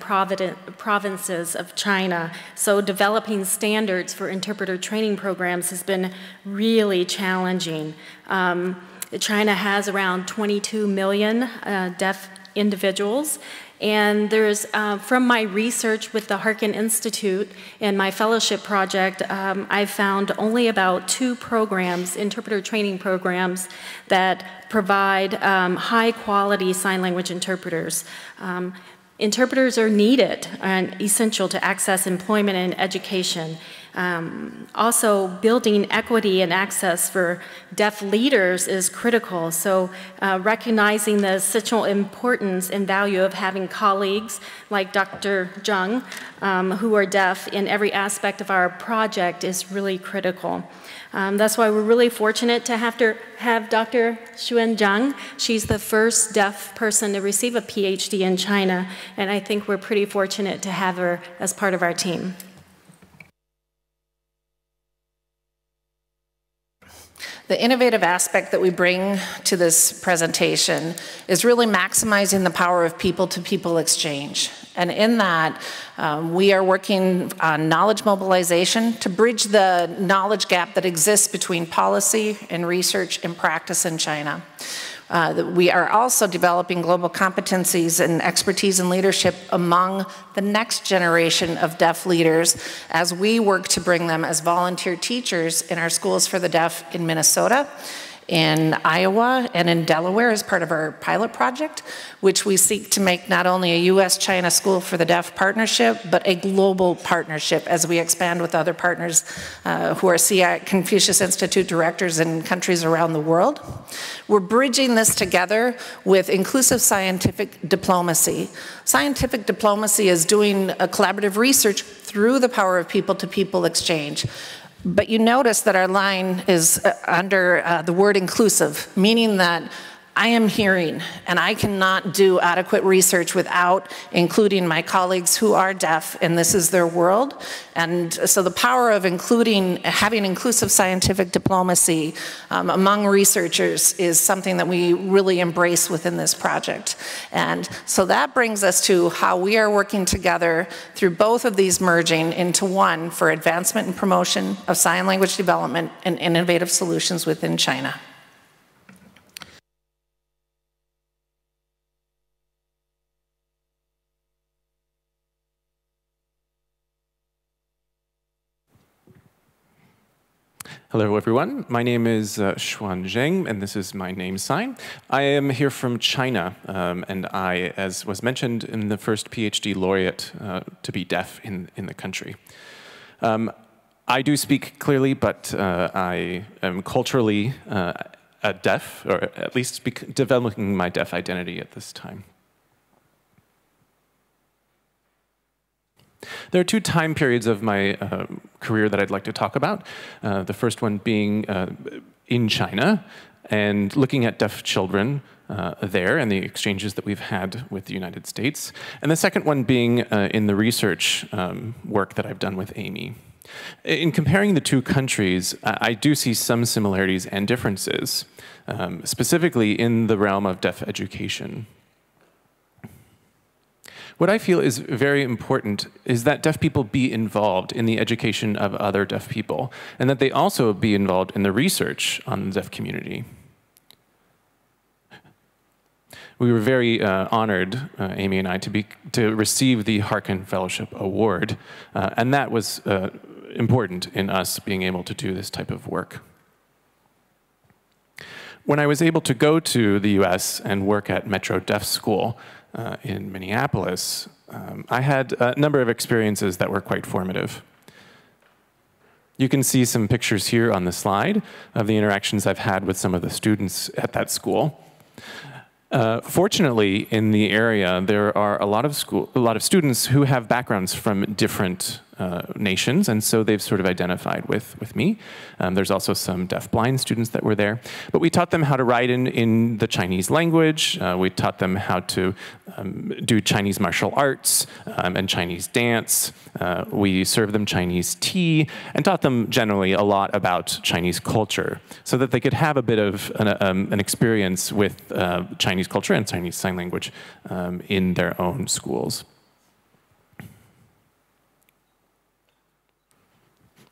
provinces of China, so developing standards for interpreter training programs has been really challenging. China has around 22 million deaf individuals, And there's, from my research with the Harkin Institute and my fellowship project, I found only about 2 programs, interpreter training programs, that provide high-quality sign language interpreters. Interpreters are needed and essential to access employment and education. Also, building equity and access for deaf leaders is critical. So recognizing the essential importance and value of having colleagues like Dr. Zheng, who are deaf in every aspect of our project is really critical. That's why we're really fortunate to have Dr. Xuan Zheng. She's the first deaf person to receive a PhD in China, and I think we're pretty fortunate to have her as part of our team. The innovative aspect that we bring to this presentation is really maximizing the power of people-to-people exchange. And in that, we are working on knowledge mobilization to bridge the knowledge gap that exists between policy and research and practice in China. We are also developing global competencies and expertise in leadership among the next generation of deaf leaders as we work to bring them as volunteer teachers in our schools for the deaf in Minnesota, in Iowa, and in Delaware as part of our pilot project, which we seek to make not only a U.S.-China School for the Deaf partnership, but a global partnership as we expand with other partners who are CI Confucius Institute directors in countries around the world. We're bridging this together with inclusive scientific diplomacy. Scientific diplomacy is doing a collaborative research through the power of people-to-people exchange. But you notice that our line is under the word inclusive, meaning that I am hearing and I cannot do adequate research without including my colleagues who are deaf and this is their world. And so the power of including, having inclusive scientific diplomacy among researchers is something that we really embrace within this project. And so that brings us to how we are working together through both of these merging into one for advancement and promotion of sign language development and innovative solutions within China. Hello everyone, my name is Xuan Zheng and this is my name sign. I am here from China and I, as was mentioned, am the first PhD laureate to be deaf in the country. I do speak clearly, but I am culturally deaf, or at least developing my deaf identity at this time. There are 2 time periods of my career that I'd like to talk about. The first one being in China and looking at deaf children there and the exchanges that we've had with the United States. And the second one being in the research work that I've done with Amy. In comparing the 2 countries, I do see some similarities and differences, specifically in the realm of deaf education. What I feel is very important is that deaf people be involved in the education of other deaf people, and that they also be involved in the research on the deaf community. We were very honored, Amy and I, to receive the Harkin Fellowship Award, and that was important in us being able to do this type of work. When I was able to go to the US and work at Metro Deaf School, in Minneapolis, I had a number of experiences that were quite formative. You can see some pictures here on the slide of the interactions I've had with some of the students at that school. Fortunately, in the area, there are a lot of students who have backgrounds from different nations, and so they've sort of identified with me. There's also some deaf-blind students that were there. But we taught them how to write in the Chinese language. We taught them how to do Chinese martial arts and Chinese dance. We served them Chinese tea and taught them generally a lot about Chinese culture so that they could have a bit of an experience with Chinese culture and Chinese sign language in their own schools.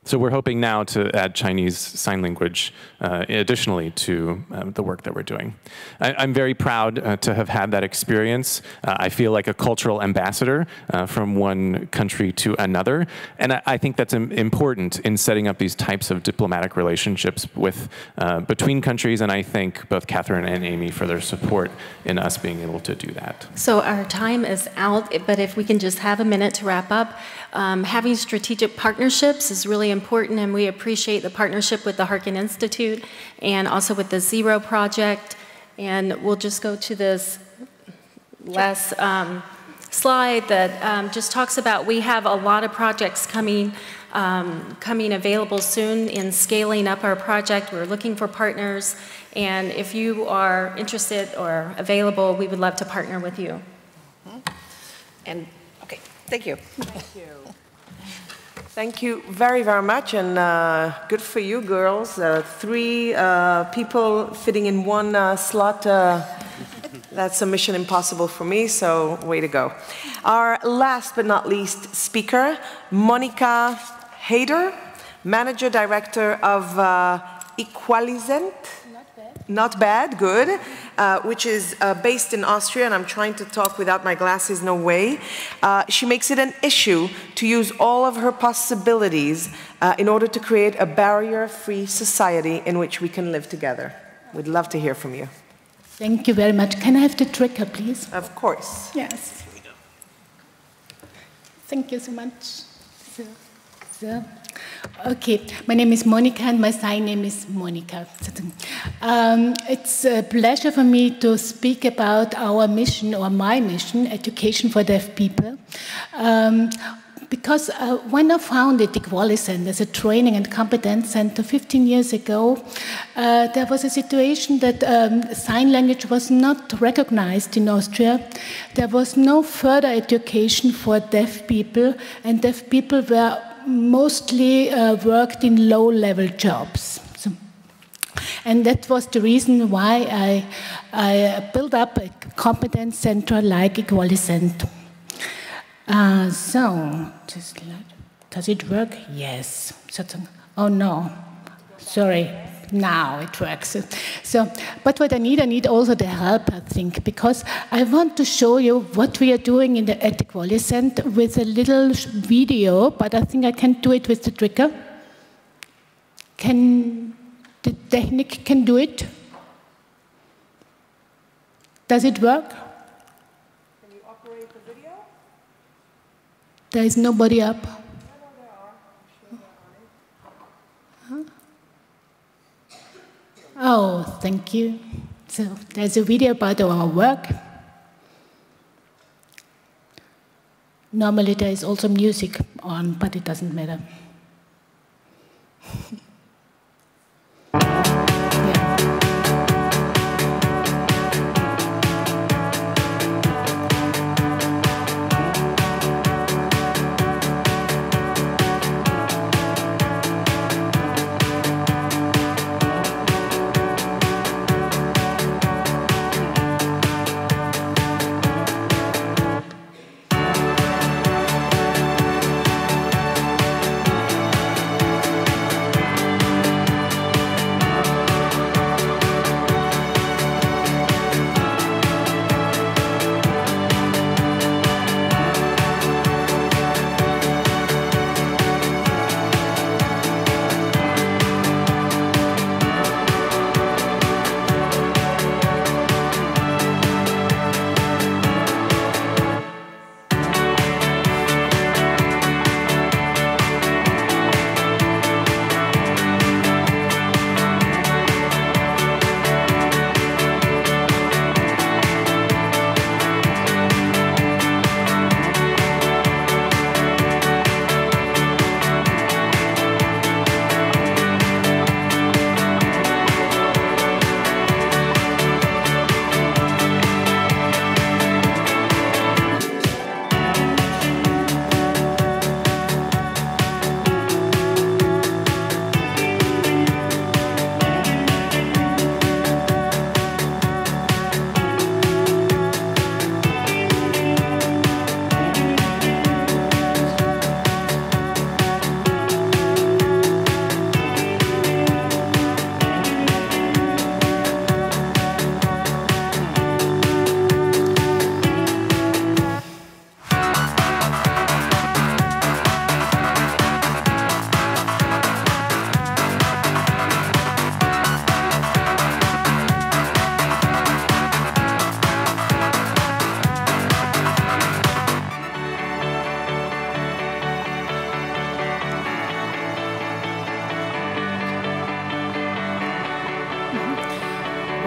So we're hoping now to add Chinese Sign Language additionally to the work that we're doing. I'm very proud to have had that experience. I feel like a cultural ambassador from one country to another. And I think that's important in setting up these types of diplomatic relationships with between countries. And I thank both Kathryn and Amy for their support in us being able to do that. So our time is out, but if we can just have a minute to wrap up. Having strategic partnerships is really important, and we appreciate the partnership with the Harkin Institute and also with the Zero Project. And we'll just go to this last slide that just talks about we have a lot of projects coming available soon in scaling up our project. We're looking for partners, and if you are interested or available, we would love to partner with you. And okay, thank you. Thank you. Thank you very, very much, and good for you, girls. Three people fitting in one slot, that's a mission impossible for me, so way to go. Our last but not least speaker, Monika Haider, Manager Director of Equalizent. Not bad, good, which is based in Austria, and I'm trying to talk without my glasses, no way. She makes it an issue to use all of her possibilities in order to create a barrier-free society in which we can live together. We'd love to hear from you. Thank you very much. Can I have the tracker, please? Of course. Yes. Here we go. Thank you so much. So. Okay, my name is Monika and my sign name is Monika. It's a pleasure for me to speak about our mission, or my mission, education for deaf people. Because when I founded Equalizent as a training and competence center 15 years ago, there was a situation that sign language was not recognized in Austria. There was no further education for deaf people, and deaf people were mostly worked in low-level jobs. So, and that was the reason why I built up a competence center like Equalizent. So, just, does it work? Yes. Oh no, sorry. Now it works. So, but what I need also the help, I think, because I want to show you what we are doing in the Equalizent with a little video, but I think I can do it with the trigger. Can the technique can do it? Does it work? Can you operate the video? There is nobody up. Oh, thank you. So there's a video about our work. Normally there is also music on, but it doesn't matter.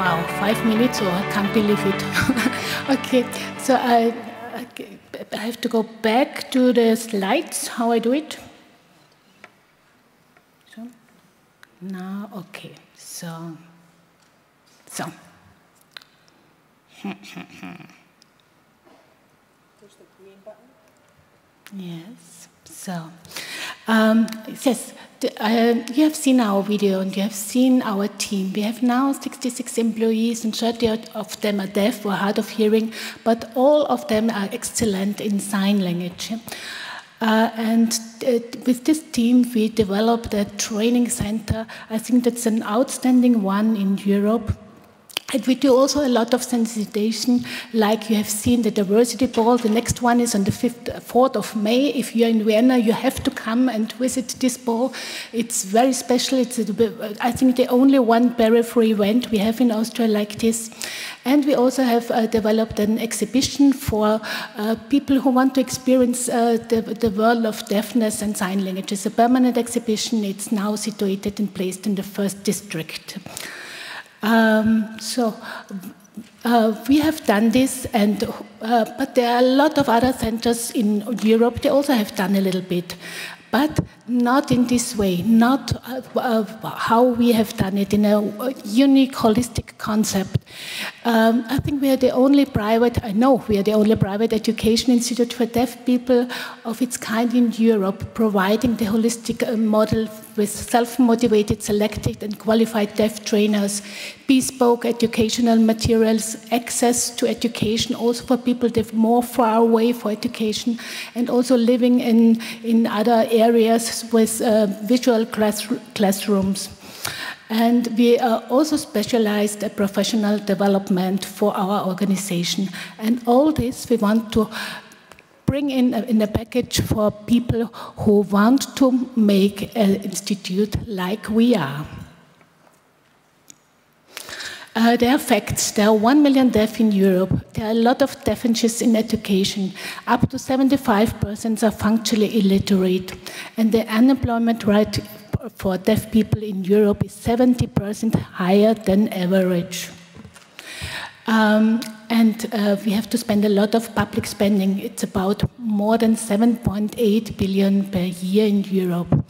Wow, 5 minutes, or I can't believe it. Okay, so I have to go back to the slides, how I do it. So, now, okay, so. Push the green button. Yes, so. Yes, you have seen our video and you have seen our team. We have now 66 employees and 30 of them are deaf or hard of hearing, but all of them are excellent in sign language. With this team, we developed a training center. I think that's an outstanding one in Europe. And we do also a lot of sensitization, like you have seen the diversity ball. The next one is on the 4th of May. If you're in Vienna, you have to come and visit this ball. It's very special. It's, I think, the only one barrier-free event we have in Austria like this. And we also have developed an exhibition for people who want to experience the world of deafness and sign language. It's a permanent exhibition. It's now situated and placed in the 1st district. We have done this, and but there are a lot of other centers in Europe. They also have done a little bit, but not in this way, not how we have done it in a unique, holistic concept. I think we are the only private, I know we are the only private education institute for deaf people of its kind in Europe, providing the holistic model with self-motivated, selected and qualified deaf trainers, bespoke educational materials, access to education also for people that are more far away for education, and also living in other areas with visual classrooms. And we also specialized in professional development for our organization. And all this we want to bring in a package for people who want to make an institute like we are. There are facts. There are 1 million deaf in Europe. There are a lot of deafenesses in education. Up to 75% are functionally illiterate. And the unemployment rate for deaf people in Europe is 70% higher than average. We have to spend a lot of public spending. It's about more than 7.8 billion per year in Europe.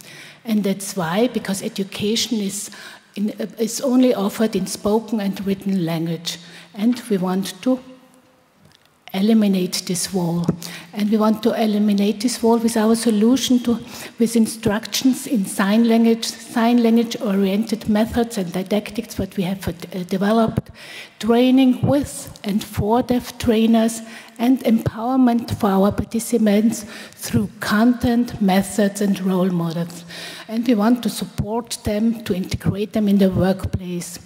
And that's why, because education is only offered in spoken and written language. And we want to eliminate this wall. And we want to eliminate this wall with our solution with instructions in sign language-oriented methods and didactics that we have developed, training with and for deaf trainers, and empowerment for our participants through content, methods, and role models. And we want to support them, to integrate them in the workplace.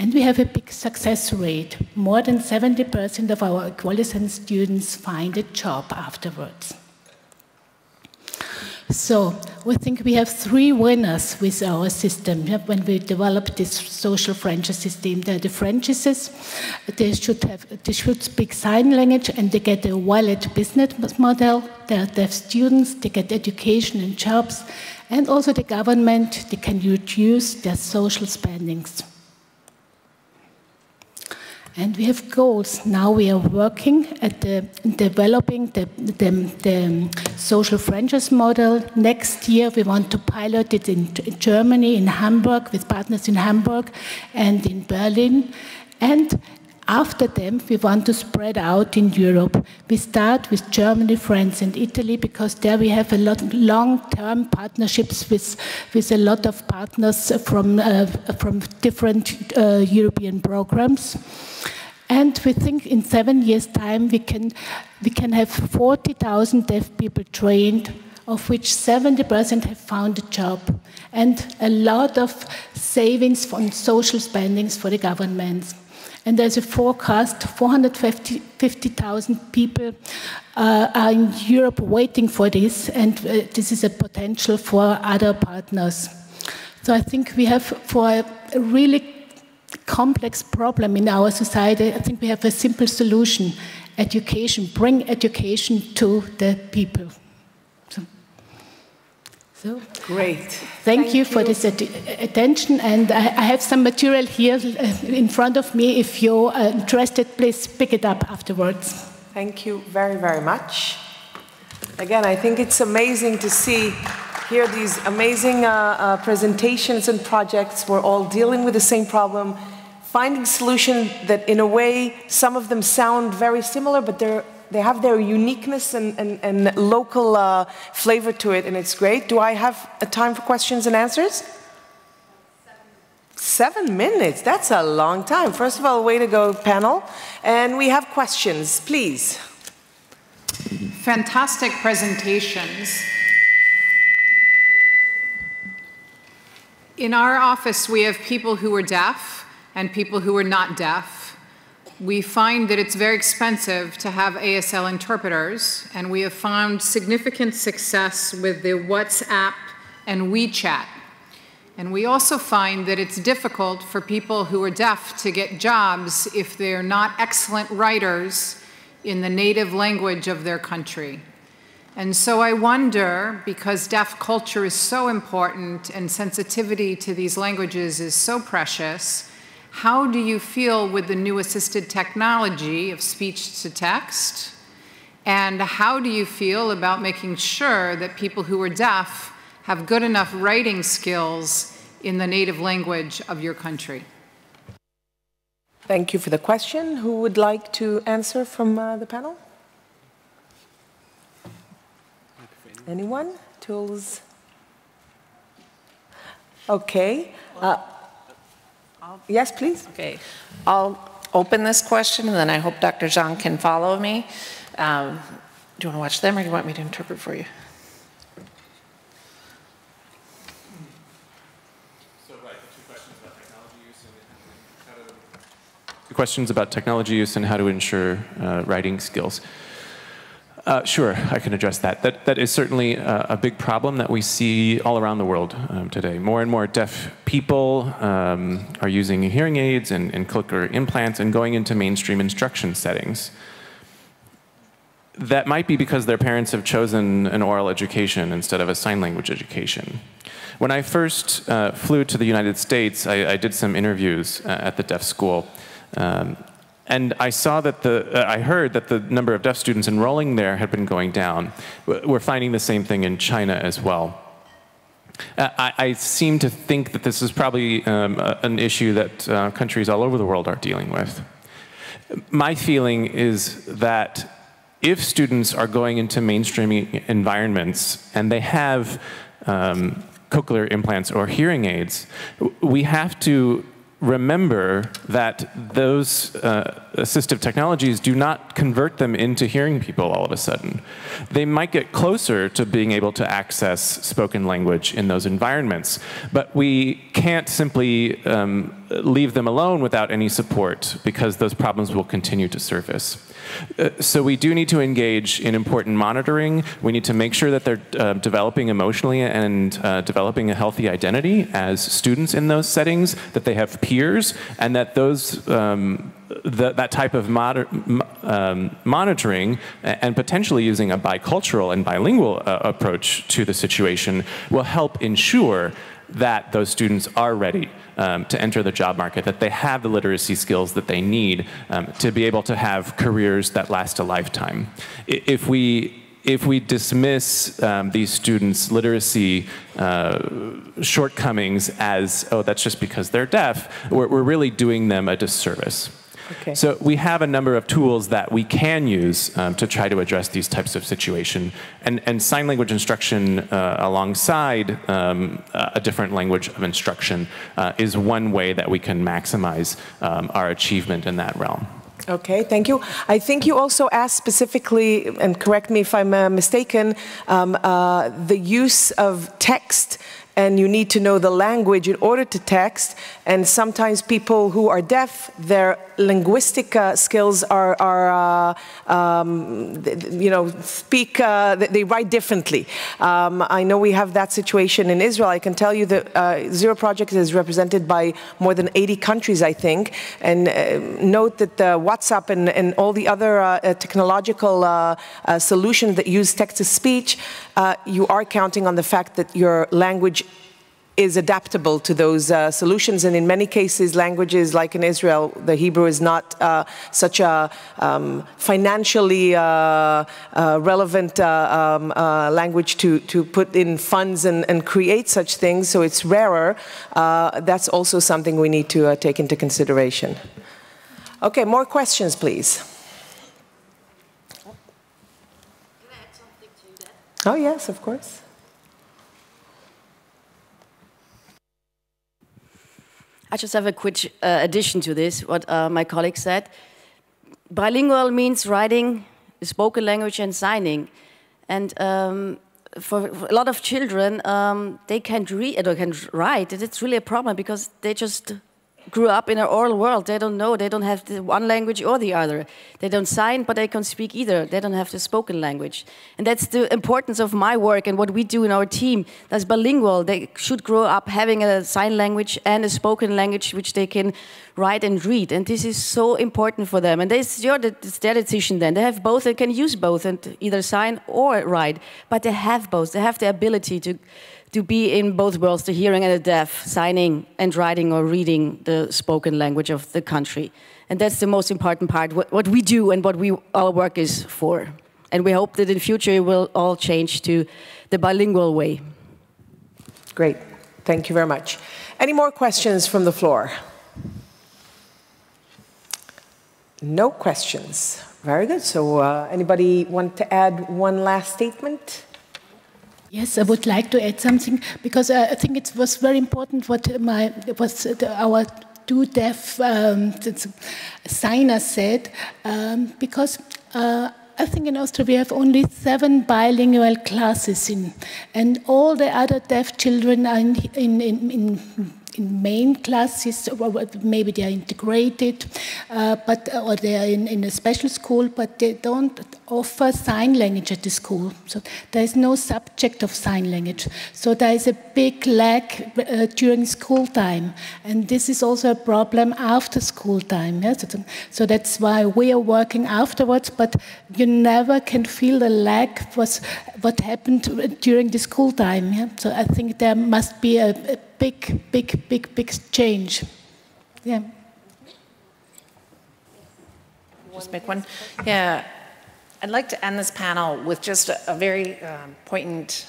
And we have a big success rate. More than 70% of our Equalizent students find a job afterwards. So we think we have 3 winners with our system. When we develop this social franchise system, they're the franchises. They should speak sign language, and they get a wallet business model. They are deaf students. They get education and jobs, and also the government. They can reduce their social spendings. And we have goals. Now we are working at developing the social franchise model. Next year we want to pilot it in Germany, in Hamburg, with partners in Hamburg and in Berlin. And after them we want to spread out in Europe. We start with Germany, France and Italy, because there we have a lot long-term partnerships with a lot of partners from different European programs. And we think in 7 years' time we can have 40,000 deaf people trained, of which 70% have found a job, and a lot of savings on social spendings for the governments. And there's a forecast 450,000 people are in Europe waiting for this, and this is a potential for other partners. So I think we have, for a really complex problem in our society, I think we have a simple solution: education. Bring education to the people. So, So great. Thank you for this attention. And I have some material here in front of me. If you're interested, please pick it up afterwards. Thank you very, very much. Again, I think it's amazing to see here these amazing presentations and projects. We're all dealing with the same problem, finding solutions that, in a way, some of them sound very similar, but they have their uniqueness and local flavor to it, and it's great. Do I have a time for questions and answers? 7 minutes. That's a long time. First of all, way to go, panel. And we have questions, please. Fantastic presentations. In our office, we have people who are deaf and people who are not deaf. We find that it's very expensive to have ASL interpreters, and we have found significant success with the WhatsApp and WeChat. And we also find that it's difficult for people who are deaf to get jobs if they're not excellent writers in the native language of their country. And so I wonder, because deaf culture is so important and sensitivity to these languages is so precious, how do you feel with the new assisted technology of speech-to-text? And how do you feel about making sure that people who are deaf have good enough writing skills in the native language of your country? Thank you for the question. Who would like to answer from the panel? Anyone? Tools? Okay. Yes, please. Okay. I'll open this question, and then I hope Dr. Zhang can follow me. Do you want to watch them, or do you want me to interpret for you? So, right, two questions about technology use and how to... Questions about technology use and how to ensure writing skills. Sure, I can address that. That is certainly a big problem that we see all around the world today. More and more deaf people are using hearing aids and cochlear implants and going into mainstream instruction settings. That might be because their parents have chosen an oral education instead of a sign language education. When I first flew to the United States, I did some interviews at the deaf school. And I saw that I heard that the number of deaf students enrolling there had been going down. We're finding the same thing in China as well. I seem to think that this is probably an issue that countries all over the world are dealing with. My feeling is that if students are going into mainstream environments and they have cochlear implants or hearing aids, we have to remember that those assistive technologies do not convert them into hearing people all of a sudden. They might get closer to being able to access spoken language in those environments, but we can't simply leave them alone without any support, because those problems will continue to surface. So we do need to engage in important monitoring. We need to make sure that they're developing emotionally and developing a healthy identity as students in those settings, that they have peers, and that those that type of monitoring and potentially using a bicultural and bilingual approach to the situation will help ensure that those students are ready to enter the job market, that they have the literacy skills that they need to be able to have careers that last a lifetime. If we dismiss these students' literacy shortcomings as, oh, that's just because they're deaf, we're really doing them a disservice. Okay. So we have a number of tools that we can use to try to address these types of situations. And sign language instruction alongside a different language of instruction is one way that we can maximize our achievement in that realm. Okay, thank you. I think you also asked specifically, and correct me if I'm mistaken, the use of text, and you need to know the language in order to text, And sometimes people who are deaf, their linguistic skills they write differently. I know we have that situation in Israel. I can tell you that Zero Project is represented by more than 80 countries, I think. And note that WhatsApp and all the other technological solutions that use text-to-speech, you are counting on the fact that your language is adaptable to those solutions, and in many cases, languages like in Israel, the Hebrew is not such a financially relevant language to put in funds and create such things, so it's rarer. That's also something we need to take into consideration. Okay, more questions, please. Can I add something to that? Oh, yes, of course. I just have a quick addition to this, what my colleague said. Bilingual means writing the spoken language and signing. And for a lot of children, they can't read or can't write. It's really a problem because they just grew up in an oral world. They don't know. They don't have the one language or the other. They don't sign, but they can't speak either. They don't have the spoken language. And that's the importance of my work and what we do in our team. That's bilingual. They should grow up having a sign language and a spoken language which they can write and read. And this is so important for them. And it's their decision then. They have both. They can use both and either sign or write. But they have both. They have the ability to be in both worlds, the hearing and the deaf, signing and writing or reading the spoken language of the country. And that's the most important part, what we do and what our work is for. And we hope that in future it will all change to the bilingual way. Great, thank you very much. Any more questions from the floor? No questions, very good. So anybody want to add one last statement? Yes, I would like to add something, because I think it was very important what our two deaf signers said, because I think in Austria we have only 7 bilingual classes, and all the other deaf children are in main classes, or maybe they are integrated, or they are in a special school, but they don't offer sign language at the school. So there is no subject of sign language. So there is a big lack during school time. And this is also a problem after school time. Yeah? So that's why we are working afterwards, but you never can feel the lack was what happened during the school time. Yeah? So I think there must be a big change. Yeah. Just make one. Yeah. I'd like to end this panel with just a very poignant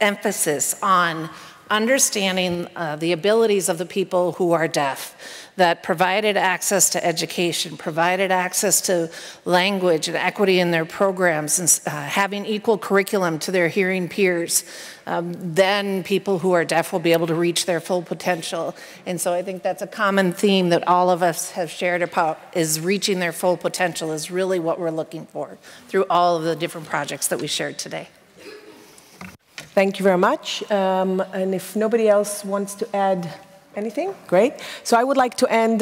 emphasis on understanding the abilities of the people who are deaf, that provided access to education, provided access to language and equity in their programs, and having equal curriculum to their hearing peers, then people who are deaf will be able to reach their full potential. And so I think that's a common theme that all of us have shared about, is reaching their full potential is really what we're looking for through all of the different projects that we shared today. Thank you very much. And if nobody else wants to add anything, great. So I would like to end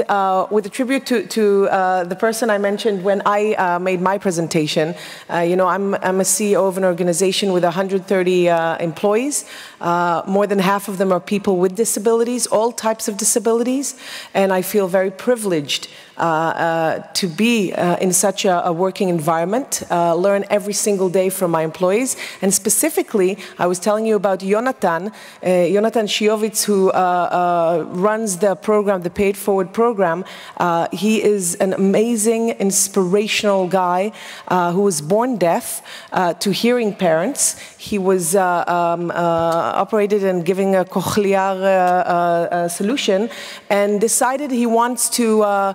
with a tribute to the person I mentioned when I made my presentation. You know, I'm a CEO of an organization with 130 employees. More than half of them are people with disabilities, all types of disabilities. And I feel very privileged to be in such a working environment, learn every single day from my employees. And specifically, I was telling you about Yonatan Shiovich, who runs the program, the Pay It Forward program. He is an amazing, inspirational guy who was born deaf to hearing parents. He was operated and giving a cochlear solution, and decided he wants to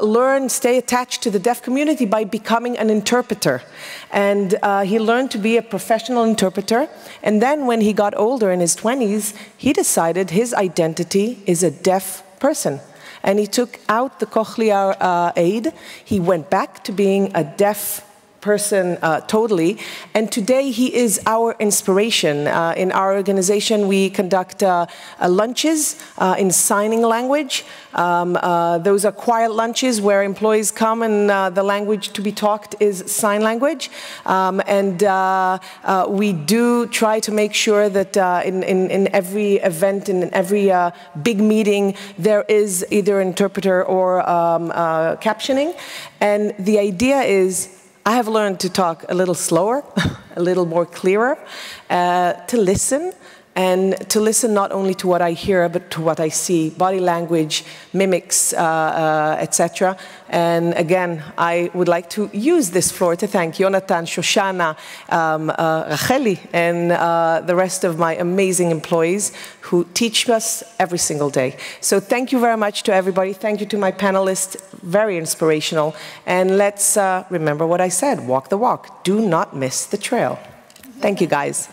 learn, stay attached to the deaf community by becoming an interpreter. And he learned to be a professional interpreter. And then when he got older, in his 20s, he decided his identity is a deaf person. And he took out the cochlear aid. He went back to being a deaf person totally. And today he is our inspiration. In our organization, we conduct lunches in signing language. Those are quiet lunches where employees come and the language to be talked is sign language. We do try to make sure that in every event, in every big meeting, there is either interpreter or captioning. And the idea is, I have learned to talk a little slower, a little more clearer, to listen, and to listen not only to what I hear, but to what I see. Body language, mimics, etc. And again, I would like to use this floor to thank Yonatan, Shoshana, Racheli, and the rest of my amazing employees who teach us every single day. So thank you very much to everybody. Thank you to my panelists, very inspirational. And let's remember what I said, walk the walk. Do not miss the trail. Thank you, guys.